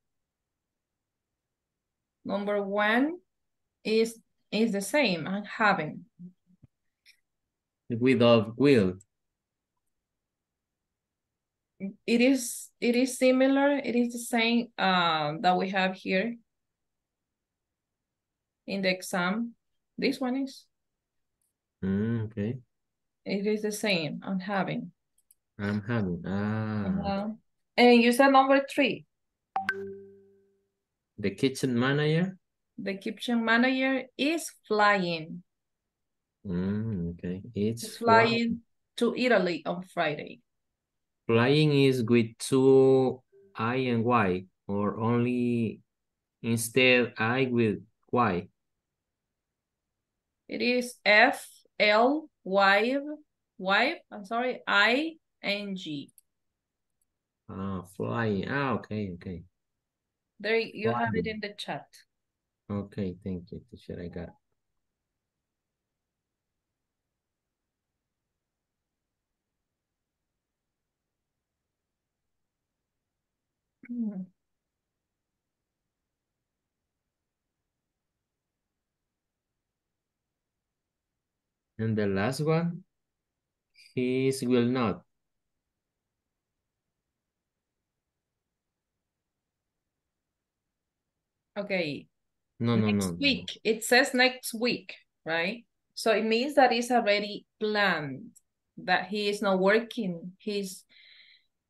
Number 1 is the same. I'm having. Without will. It is similar. It is the same that we have here in the exam. This one is. Okay. It is the same. I'm having. I'm having. And you said number 3. The kitchen manager. The kitchen manager is flying. Okay. It's flying to Italy on Friday. Flying is with 2 I and Y, or only instead I with Y. It is F, L, Y, I'm sorry, I and G. Ah, flying. Ah, okay, okay. There you have it in the chat. Okay, thank you, teacher. I got it. And the last one, his will not. Okay. No, next week. It says next week, right? So it means that it's already planned, that he is not working.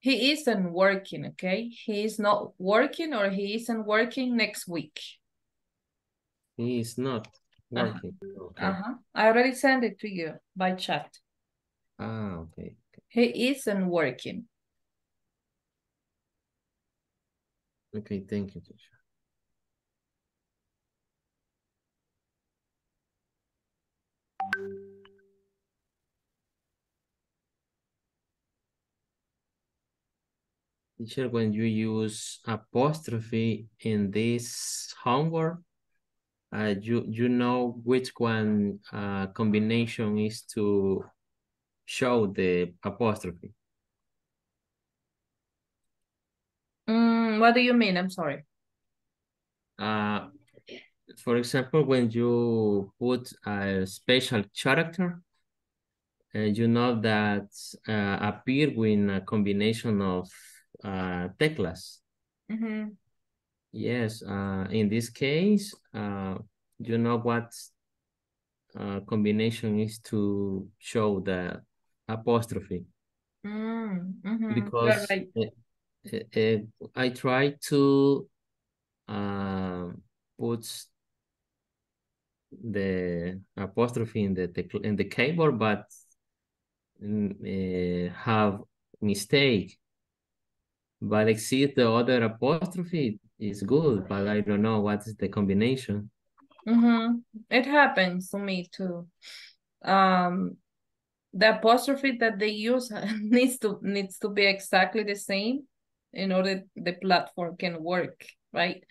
He isn't working, okay? He is not working, or he isn't working next week. He is not working. Okay. I already sent it to you by chat. Ah, okay. He isn't working. Okay, thank you, teacher. Teacher, when you use apostrophe in this homework, you know which one combination is to show the apostrophe. What do you mean? I'm sorry. For example, when you put a special character, you know that appear with a combination of teclas. Yes, in this case, you know what combination is to show the apostrophe. Because right. I try to put the apostrophe in the keyboard, but have mistake. But except the other apostrophe is good, but I don't know what is the combination. It happens to me too. The apostrophe that they use needs to be exactly the same in order the platform can work, right?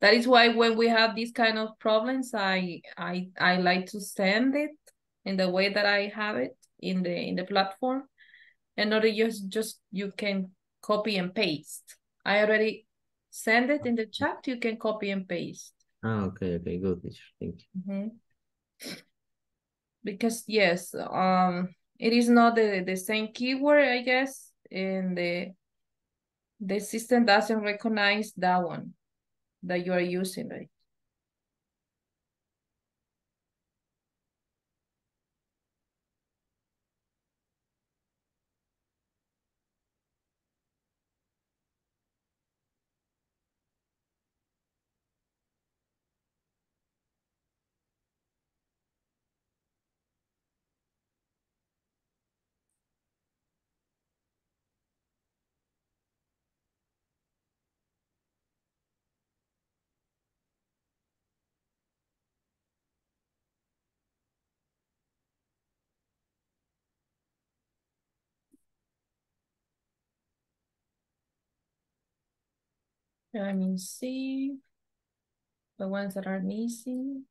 That is why when we have these kind of problems, I like to send it in the way that I have it in the platform. In order, just you can copy and paste. I already send it in the chat. You can copy and paste. Oh, okay, okay, good. Thank you. Mm-hmm. Because yes, it is not the same keyword, I guess, and the system doesn't recognize that one that you are using, right? I mean, see the ones that are missing.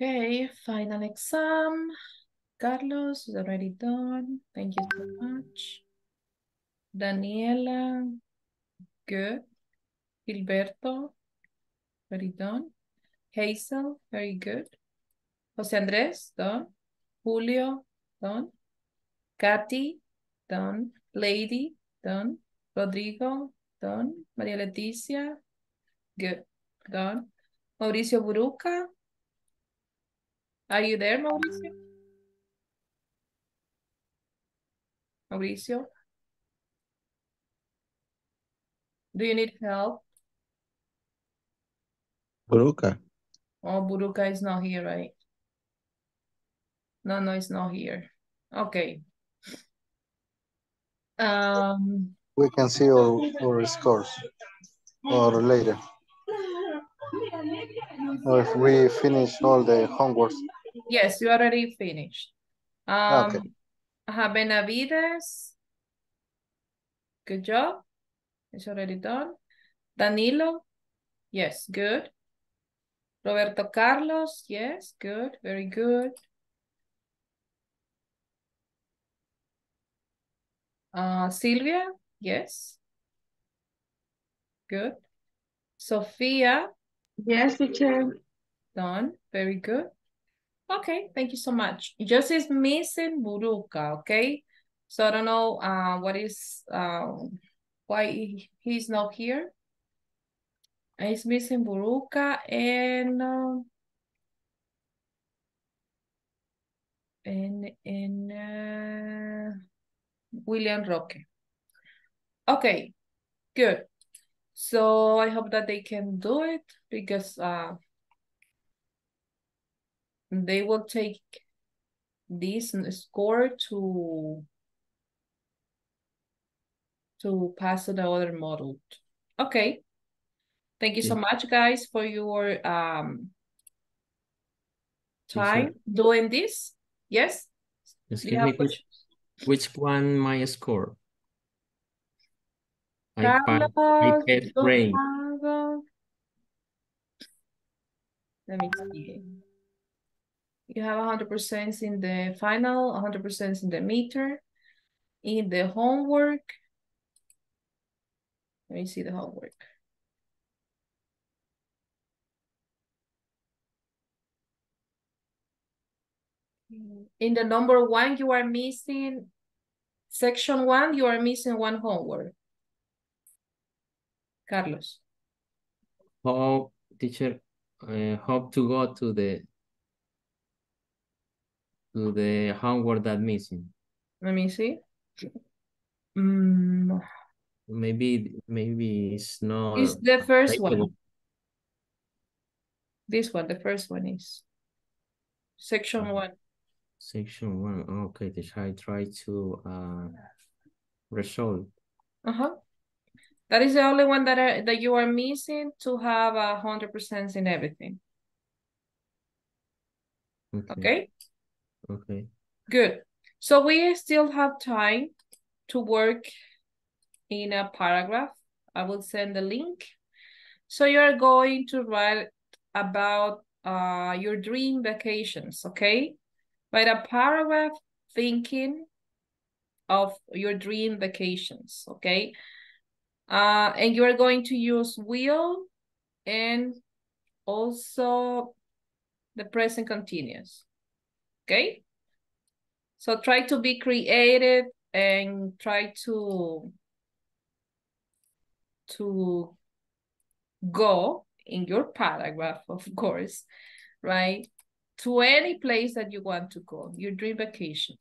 Okay, final exam. Carlos is already done. Thank you so much. Daniela. Good. Hilberto, very done. Hazel, very good. Jose Andres, done. Julio, done. Katy, done. Lady, done. Rodrigo, done. Maria Leticia, good, done. Mauricio Buruca, are you there, Mauricio? Mauricio? Do you need help? Buruca. Oh, Buruca is not here, right? No, it's not here. Okay. We can see our scores or later. Or if we finish all the homeworks. Yes, you already finished. Okay. Benavides. Good job. It's already done. Danilo, yes, good. Roberto Carlos, yes, good, very good. Silvia, yes, good. Sophia, yes, teacher, done, very good. Okay, thank you so much. It just is missing Buruca, okay? So I don't know what is. Why he's not here. He's missing Buruca and William Roque. Okay, good. So I hope that they can do it because they will take this score to pass to the other model. Okay, thank you so much, guys, for your time doing this. Yes. Excuse me, which one my score? I passed grade. Let me see. You have 100% in the final, 100% in the meter, in the homework. Let me see the homework. In the number one, you are missing section one, you are missing one homework. Carlos. Oh, teacher, I hope to go to the homework that missing. Let me see. Maybe it's not. It's the first one. This one, the first one is section one. Section one. Okay, I try to resolve. That is the only one that you are missing to have 100% in everything. Okay. Okay. Good. So we still have time to work in a paragraph. I will send the link. So you're going to write about your dream vacations, okay? Write a paragraph thinking of your dream vacations, okay? And you are going to use will and also the present continuous, okay? So try to be creative and try to go in your paragraph, of course, right? To any place that you want to go, your dream vacation.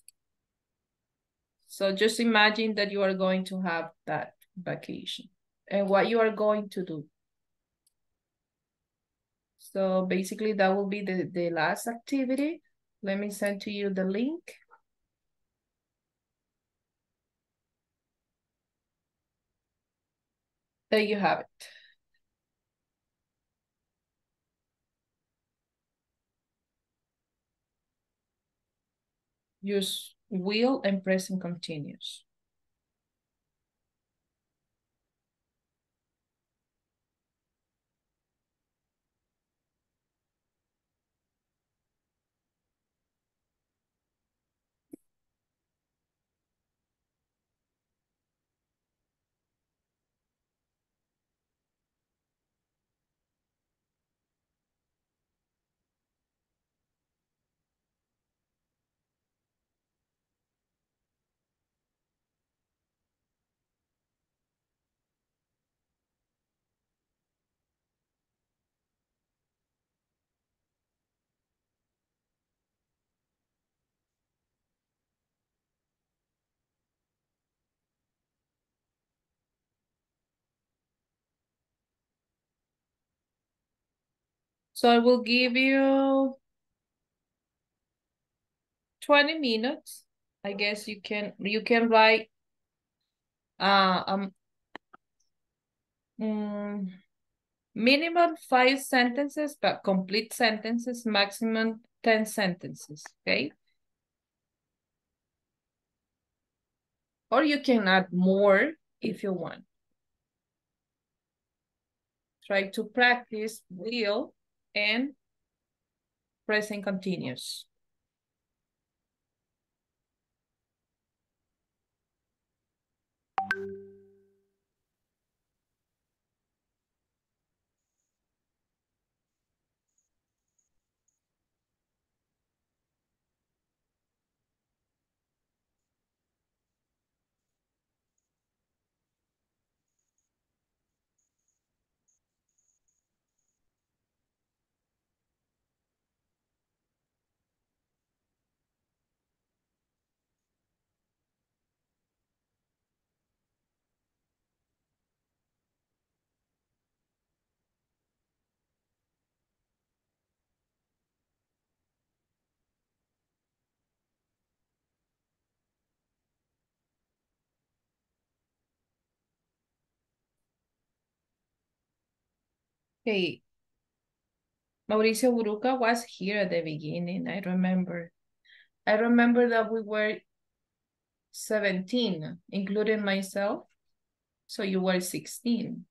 So just imagine that you are going to have that vacation and what you are going to do. So basically that will be the last activity. Let me send to you the link. There you have it. Use will and present continuous. So I will give you 20 minutes. I guess you can write minimum 5 sentences, but complete sentences, maximum 10 sentences, okay? Or you can add more if you want. Try to practice will and present continuous. Okay, Mauricio Buruca was here at the beginning, I remember. I remember that we were 17, including myself, so you were 16.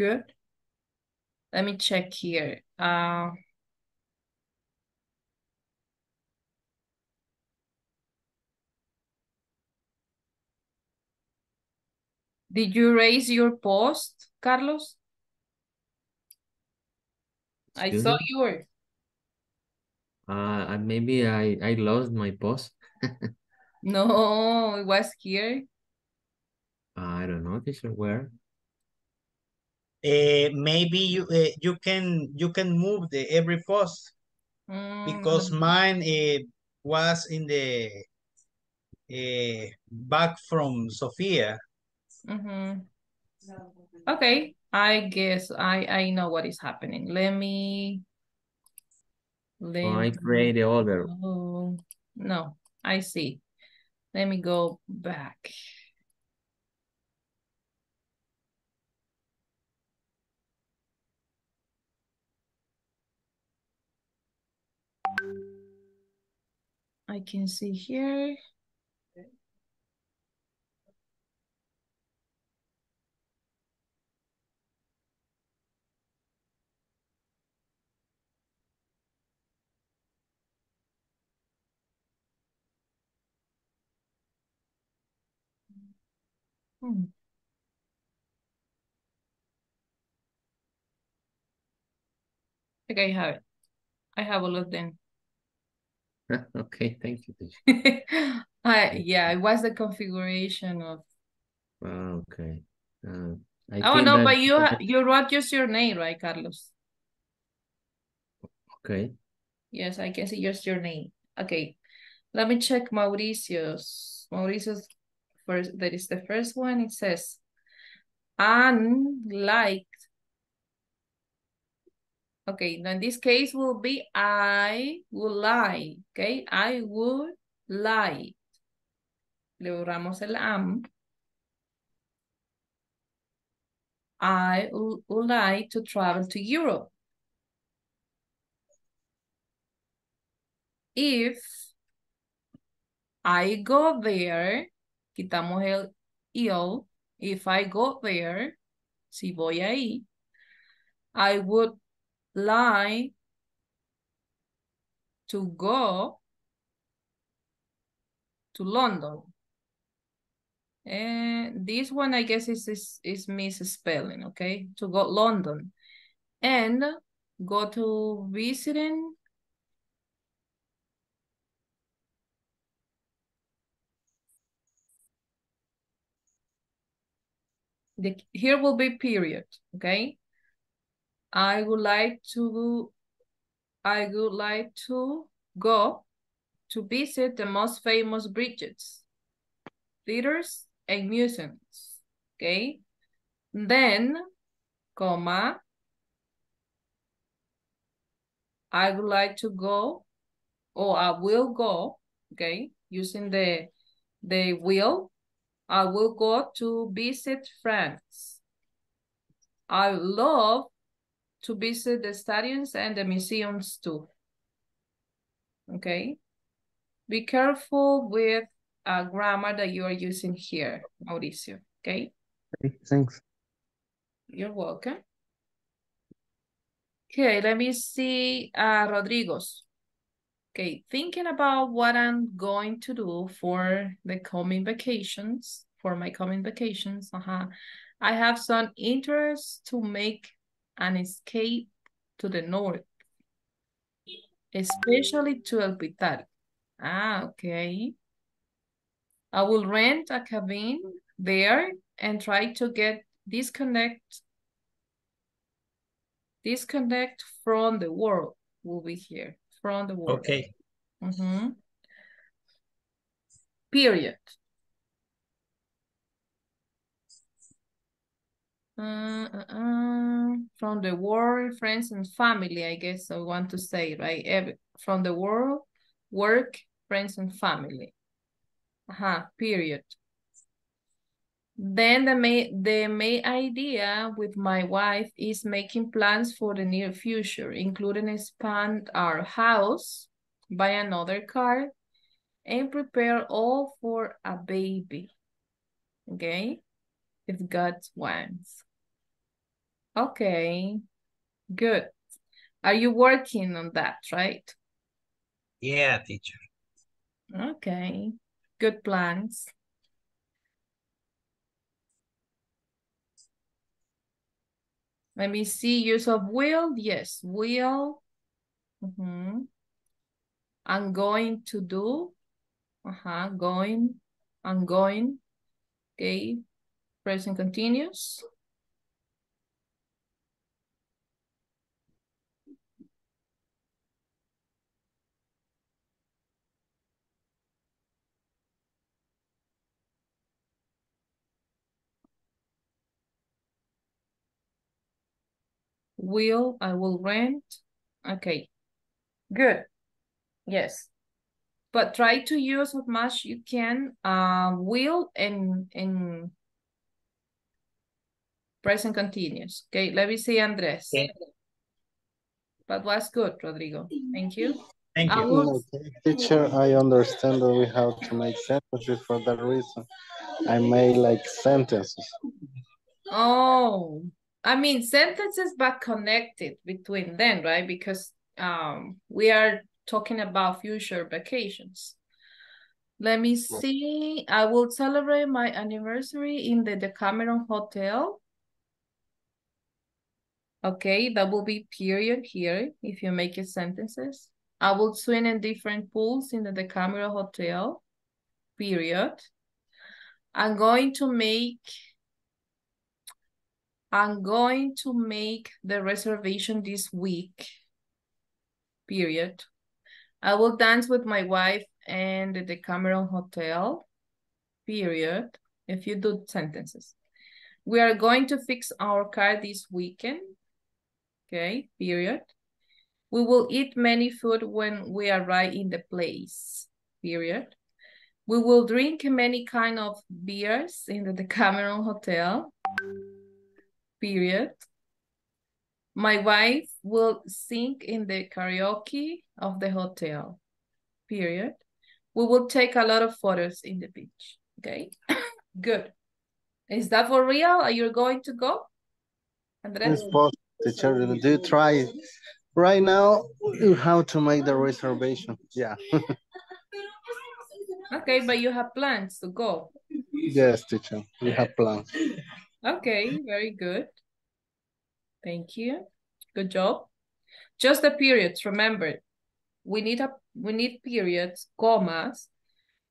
Good. Let me check here. Did you raise your post, Carlos? Excuse I saw yours. Maybe I lost my post. No, it was here. I don't know, teacher, where? Maybe you can move the every post because mine was in the back from Sofia. Mm-hmm. Okay, I guess I know what is happening. Let me create the order. No, I see. Let me go back. I can see here. Okay, I have it. I have a look then. Okay, thank you. Yeah, it was the configuration of. Wow, okay. I no, that... but you wrote just your name, right, Carlos? Okay. Yes, I can see just your name. Okay, let me check Mauricio's. Mauricio's. First, that is the first one. It says, unlike. Okay, now in this case will be I would lie. Okay, I would lie. Le borramos el am. I would like to travel to Europe. If I go there, quitamos el ill. If I go there, si voy ahí, I would like to go to London. And this one, I guess, is misspelling, okay? To go to London. And go to visiting. Here will be period, okay? I would like to go to visit the most famous bridges, theaters, and museums, okay? Then, comma, I would like to go, or I will go, okay? Using the will, I will go to visit France. I love to visit the stadiums and the museums too. Okay. Be careful with grammar that you are using here, Mauricio. Okay. Thanks. You're welcome. Okay, let me see Rodrigo's. Okay, thinking about what I'm going to do for the coming vacations, for my coming vacations. I have some interest to make an escape to the north, especially to El Pitar. Okay. I will rent a cabin there and try to get disconnect from the world. Will be here. From the world. Okay. Mm-hmm. Period. From the world, friends and family, I guess I want to say, right? From the world, work, friends and family. Period. Then the main idea with my wife is making plans for the near future, including expand our house, buy another car, and prepare all for a baby. Okay? If God wants. Okay, good. Are you working on that, right? Yeah, teacher. Okay, good plans. Let me see, use of will, yes, will. I'm going to do, going, I'm going. Okay, present continuous. Will, I will rent. Okay, good. Yes, but try to use as much you can will and present continuous. Okay, let me see Andres. Okay. But was good, Rodrigo. Thank you. Thank you. Okay, teacher, I understand that we have to make sentences for that reason. I made like sentences. Oh, I mean, sentences, but connected between them, right? Because we are talking about future vacations. Let me see. I will celebrate my anniversary in the Decameron Hotel. Okay, that will be period here, if you make it sentences. I will swim in different pools in the Decameron Hotel, period. I'm going to make the reservation this week, period. I will dance with my wife and the Decameron Hotel, period. If you do sentences. We are going to fix our car this weekend, okay, period. We will eat many food when we arrive in the place, period. We will drink many kind of beers in the Decameron Hotel, period. My wife will sing in the karaoke of the hotel, period. We will take a lot of photos in the beach, okay? Good. Is that for real? Are you going to go? Andres? It's possible, teacher. Do try right now how to make the reservation, yeah. Okay, but you have plans to go? Yes, teacher, we have plans. Okay, very good. Thank you. Good job. Just the periods, remember. We need periods, commas,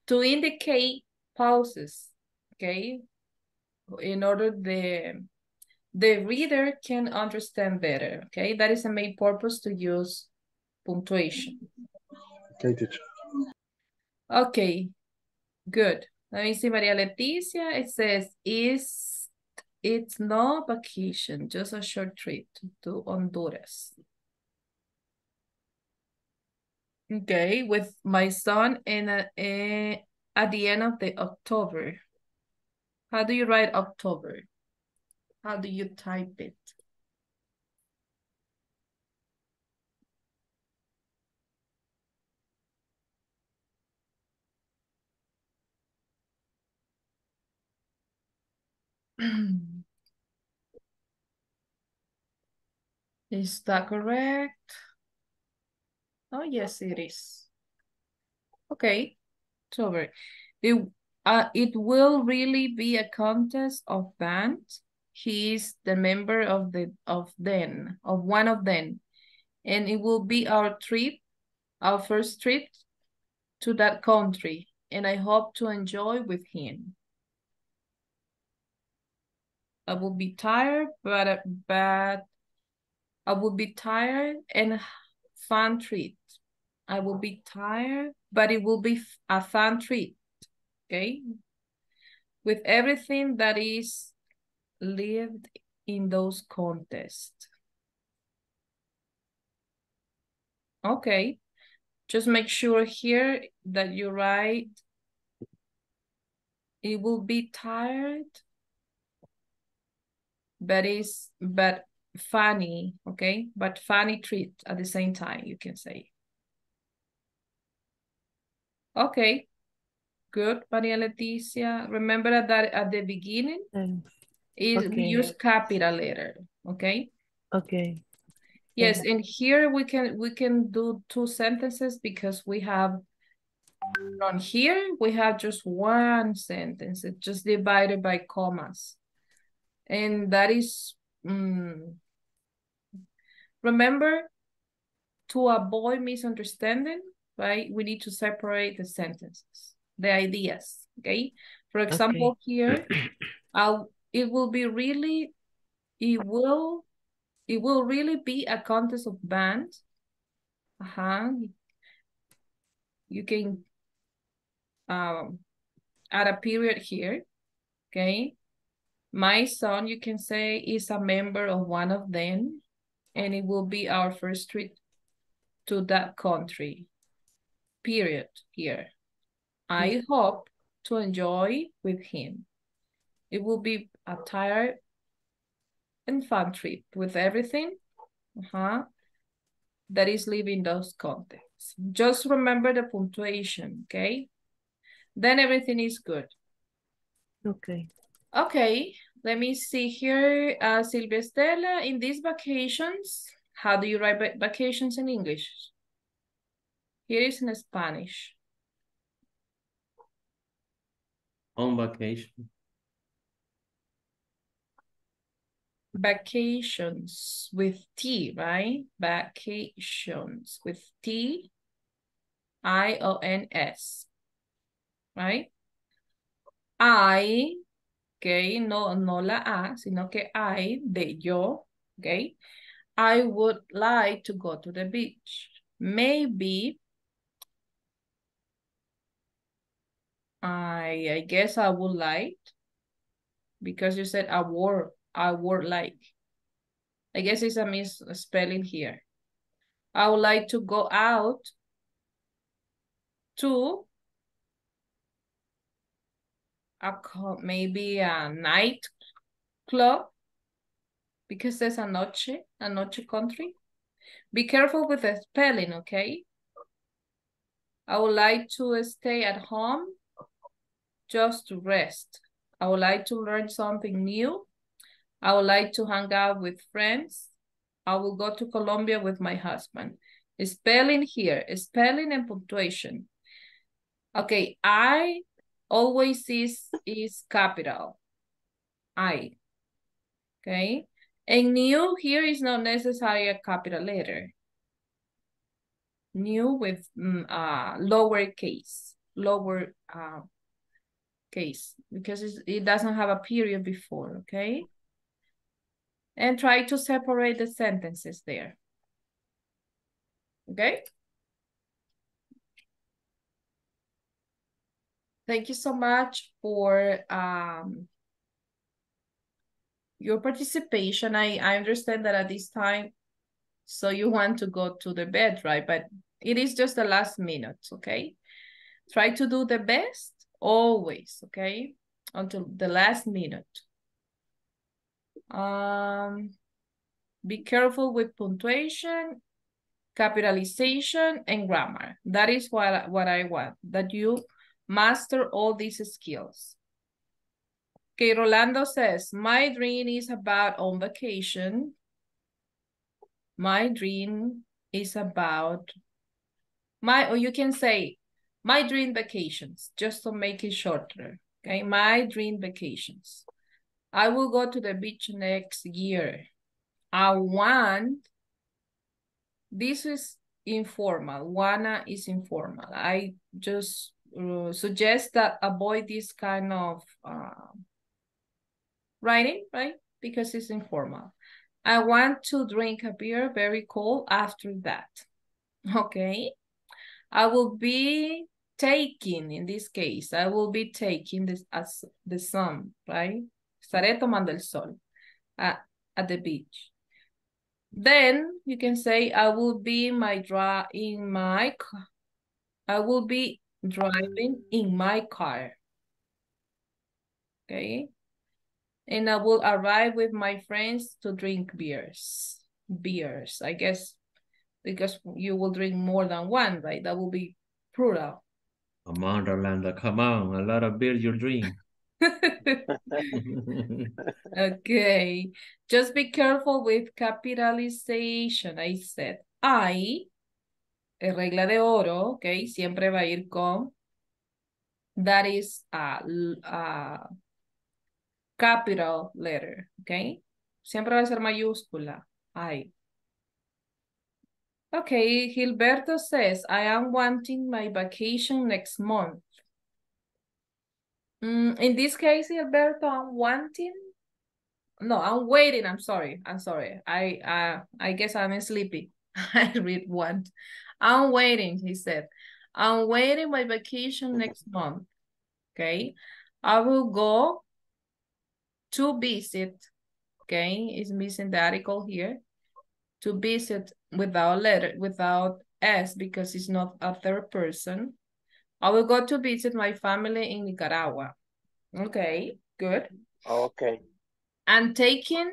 to indicate pauses, okay? In order the reader can understand better, okay? That is the main purpose to use punctuation. Okay, teacher. Okay, good. Let me see, Maria Leticia. It says, it's no vacation, just a short trip to Honduras. Okay, with my son and at the end of the October. How do you write October? How do you type it? Is that correct? Oh, yes, it is. Okay, October. It will really be a contest of bands. He is the member of one of them. And it will be our first trip to that country. And I hope to enjoy with him. I will be tired, but I will be tired and fun treat. I will be tired, but it will be a fun treat, okay? With everything that is lived in those contests. Okay, just make sure here that you write, it will be tired, but funny, okay? But funny treat at the same time, you can say. Okay, good, Maria Leticia. Remember that at the beginning, we use capital letter, Okay. Okay. Yes, yeah. And here we can do two sentences because we have on here we have just one sentence. It's just divided by commas, and that is remember to avoid misunderstanding. Right, we need to separate the sentences, the ideas. Okay, for example, okay. Here, it will really be a contest of bands. You can add a period here. Okay, my son, you can say, is a member of one of them, and it will be our first trip to that country. Period here. I hope to enjoy with him. It will be a tired and fun trip with everything that is leaving those contexts. Just remember the punctuation, okay? Then everything is good. Okay. Okay, let me see here. Silvia Estela, in these vacations, how do you write vacations in English? Here is in Spanish. On vacation. Vacations with T, right? Vacations with T-I-O-N-S, right? I, okay, no la A, sino que I, de yo, okay? I would like to go to the beach. Maybe I guess I would like, because you said I would like. I guess it's a misspelling here. I would like to go out to maybe a night club, because there's a noche country. Be careful with the spelling, okay? I would like to stay at home just to rest. I would like to learn something new. I would like to hang out with friends. I will go to Colombia with my husband. Spelling here, spelling and punctuation. Okay, I always is capital. I, okay? And new here is not necessarily a capital letter. New with lower case because it doesn't have a period before, okay? And try to separate the sentences there, okay? Thank you so much for your participation. I understand that at this time, so you want to go to the bed, right? But it is just the last minute, okay? Try to do the best. Always, okay, until the last minute. Be careful with punctuation, capitalization, and grammar. That is what I want, that you master all these skills. Okay, Rolando says, my dream is about on vacation. My dream is about or you can say, my dream vacations, just to make it shorter, okay? My dream vacations. I will go to the beach next year. I want, this is informal, wanna is informal. I just suggest that avoid this kind of writing, right? Because it's informal. I want to drink a beer very cold after that, okay? I will be taking, in this case, I will be taking this as the sun, right? Estaré tomando el sol at the beach. Then you can say, I will be driving in my car. Okay. And I will arrive with my friends to drink beers. Beers, I guess. Because you will drink more than one, right? That will be plural. Come on, Rolando, come on. A lot of beer you drink. Okay. Just be careful with capitalization. I said, I, regla de oro, okay, siempre va a ir con, that is a capital letter, okay? Siempre va a ser mayúscula, I. Okay, Gilberto says, I am wanting my vacation next month. In this case, Gilberto, I'm waiting. I'm sorry. I guess I'm sleepy. I read want. I'm waiting, he said. I'm waiting my vacation next month. Okay. I will go to visit. Okay. It's missing the article here. To visit without letter, without S, because it's not a third person. I will go to visit my family in Nicaragua. Okay, good. Okay. I'm thinking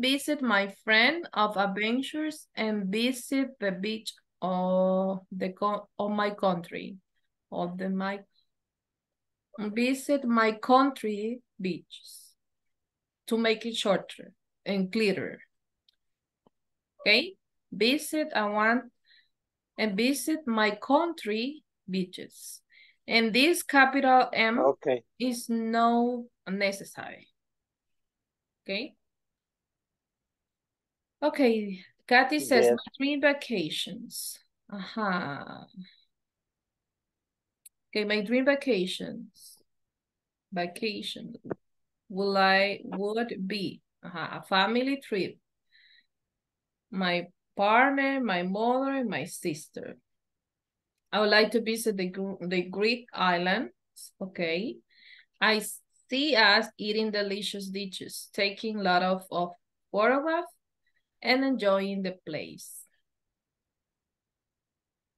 visit my friend of adventures and visit the beach of my country. Visit my country beaches to make it shorter and clearer. Okay, visit my country beaches. And this capital M is no necessary. Okay. Okay. Kathy says, yes. 3 vacations. Okay, my dream vacations. Vacation. Would be a family trip. My partner, my mother, and my sister. I would like to visit the Greek islands. Okay. I see us eating delicious dishes, taking a lot of photographs, and enjoying the place.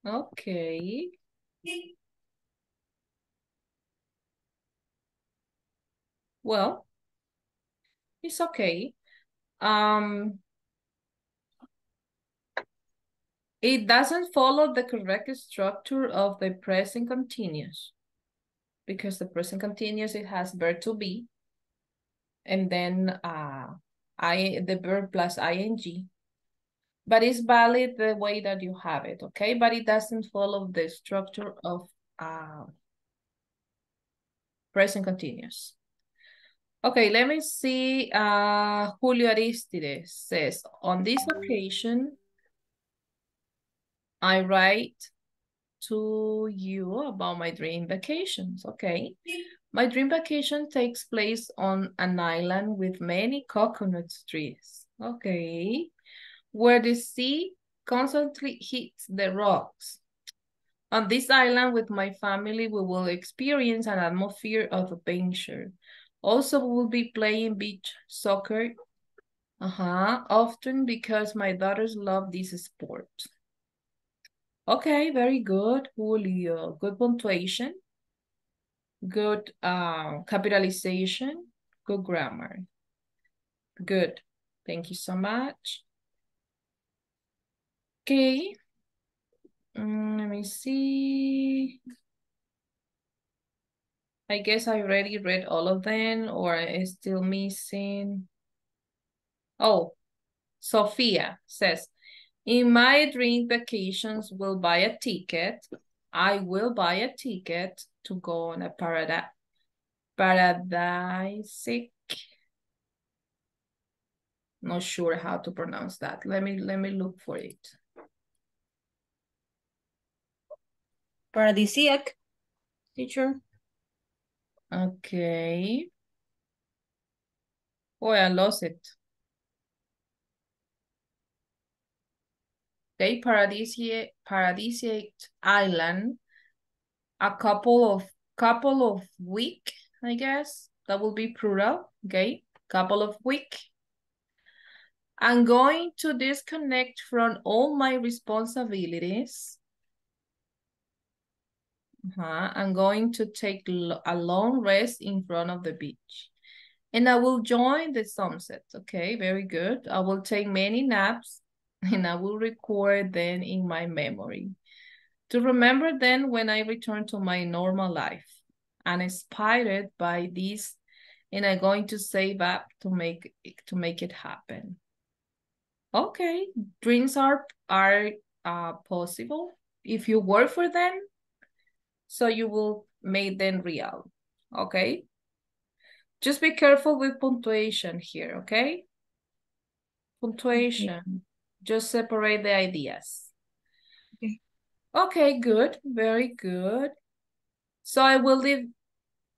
Okay. Well, it's okay. It doesn't follow the correct structure of the present continuous, because the present continuous, it has verb to be, and then the verb plus ing. But it's valid the way that you have it, okay? But it doesn't follow the structure of present continuous. Okay, let me see. Julio Aristides says, on this occasion, I write to you about my dream vacations, okay? My dream vacation takes place on an island with many coconut trees, okay? Where the sea constantly hits the rocks. On this island with my family, we will experience an atmosphere of adventure. Also, we will be playing beach soccer, often because my daughters love this sport. Okay, very good, Julio. Good punctuation, good capitalization, good grammar. Good. Thank you so much. Okay. Let me see. I guess I already read all of them, or it's still missing. Oh, Sofia says, in my dream vacations, will buy a ticket. I will buy a ticket to go on a paradisiac. Not sure how to pronounce that. Let me look for it. Paradisiac, teacher. Okay. Oh, I lost it. They paradisiac island, a couple of week, I guess that will be plural. Okay, couple of week. I'm going to disconnect from all my responsibilities. I'm going to take a long rest in front of the beach, and I will join the sunset. Okay, very good. I will take many naps. And I will record them in my memory. To remember then when I returned to my normal life, and inspired by this, and I'm going to save up to make it happen. Okay, dreams are possible if you work for them, so you will make them real. Okay, just be careful with punctuation here. Okay, punctuation. Okay. Just separate the ideas. Okay. Okay, good, very good. So I will leave.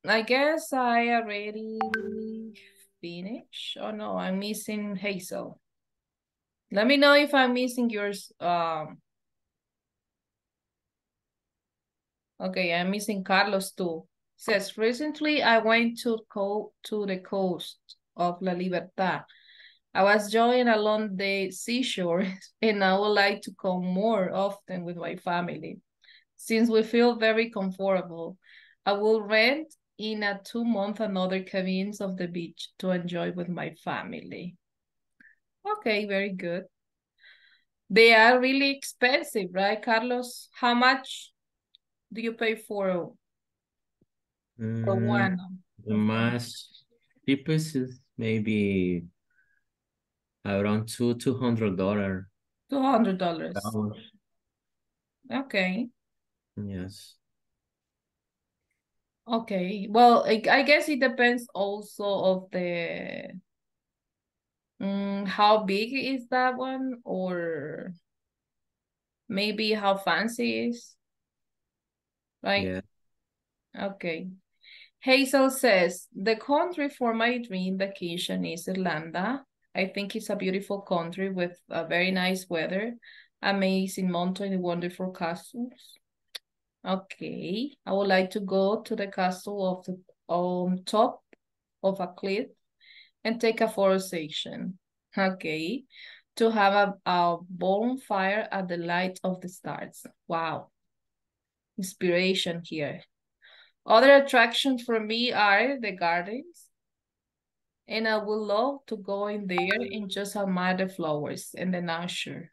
I guess I already finished. Oh no, I'm missing Hazel. Let me know if I'm missing yours. Okay, I'm missing Carlos too. It says, recently I went to the coast of La Libertad. I was jogging along the seashore and I would like to come more often with my family, since we feel very comfortable. I will rent in a 2-month another cabins of the beach to enjoy with my family. Okay, very good. They are really expensive, right, Carlos? How much do you pay for one? The most cheapest is maybe around $200. $200. Okay. Yes. Okay. Well, I guess it depends also of the how big is that one, or maybe how fancy is, right? Yeah. Okay. Hazel says, the country for my dream vacation is Irlanda. I think it's a beautiful country with a very nice weather, amazing mountain, and wonderful castles. Okay, I would like to go to the castle on top of a cliff and take a photo session. Okay, to have a bonfire at the light of the stars. Wow, inspiration here. Other attractions for me are the gardens, and I would love to go in there and just admire the flowers and the nature.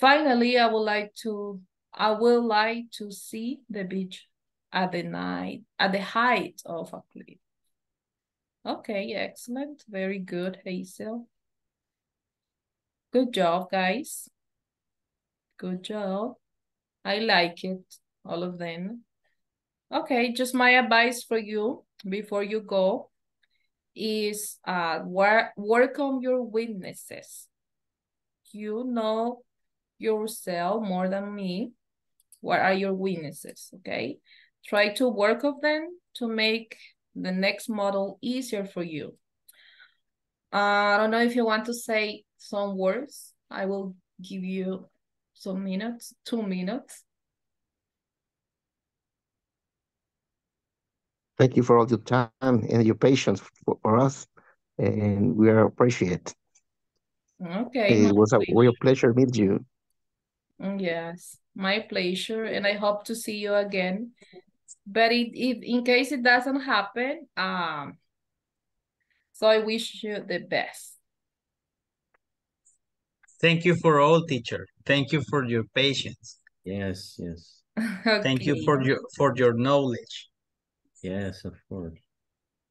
Finally, I would like to see the beach at the night, at the height of a cliff. Okay, excellent. Very good, Hazel. Good job, guys. Good job. I like it, all of them. Okay, just my advice for you before you go is work on your weaknesses. You know yourself more than me. What are your weaknesses? Okay, try to work on them to make the next model easier for you. I don't know if you want to say some words. I will give you some minutes, 2 minutes. Thank you for all your time and your patience for us, and we are appreciate. Okay, it was a real pleasure meeting you. Yes, my pleasure, and I hope to see you again. But if in case it doesn't happen, so I wish you the best. Thank you for all, teacher. Thank you for your patience. Yes, yes. Okay. Thank you for your knowledge. Yes, of course.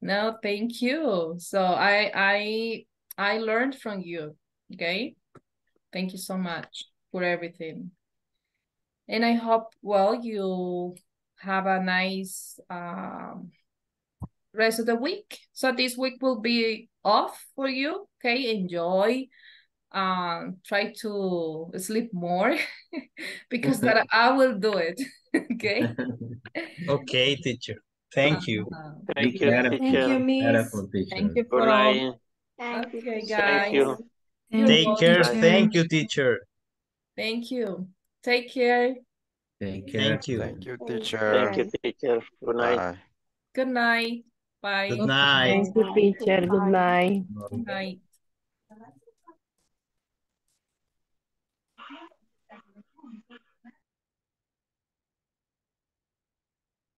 No, thank you. So I learned from you. Okay, thank you so much for everything, and I hope you have a nice rest of the week. So this week will be off for you. Okay, enjoy. Try to sleep more because that I will do it. Okay. Okay, teacher. Thank you. Thank you. Thank you, miss. Thank you for all. Okay, guys. Thank you. Take care. Thank you, teacher. Thank you. Take care. Thank you. Thank you. Thank you, teacher. Thank you, teacher. Good night. Bye. Good night. Bye. Good night. Thank you, teacher. Good night. Good night.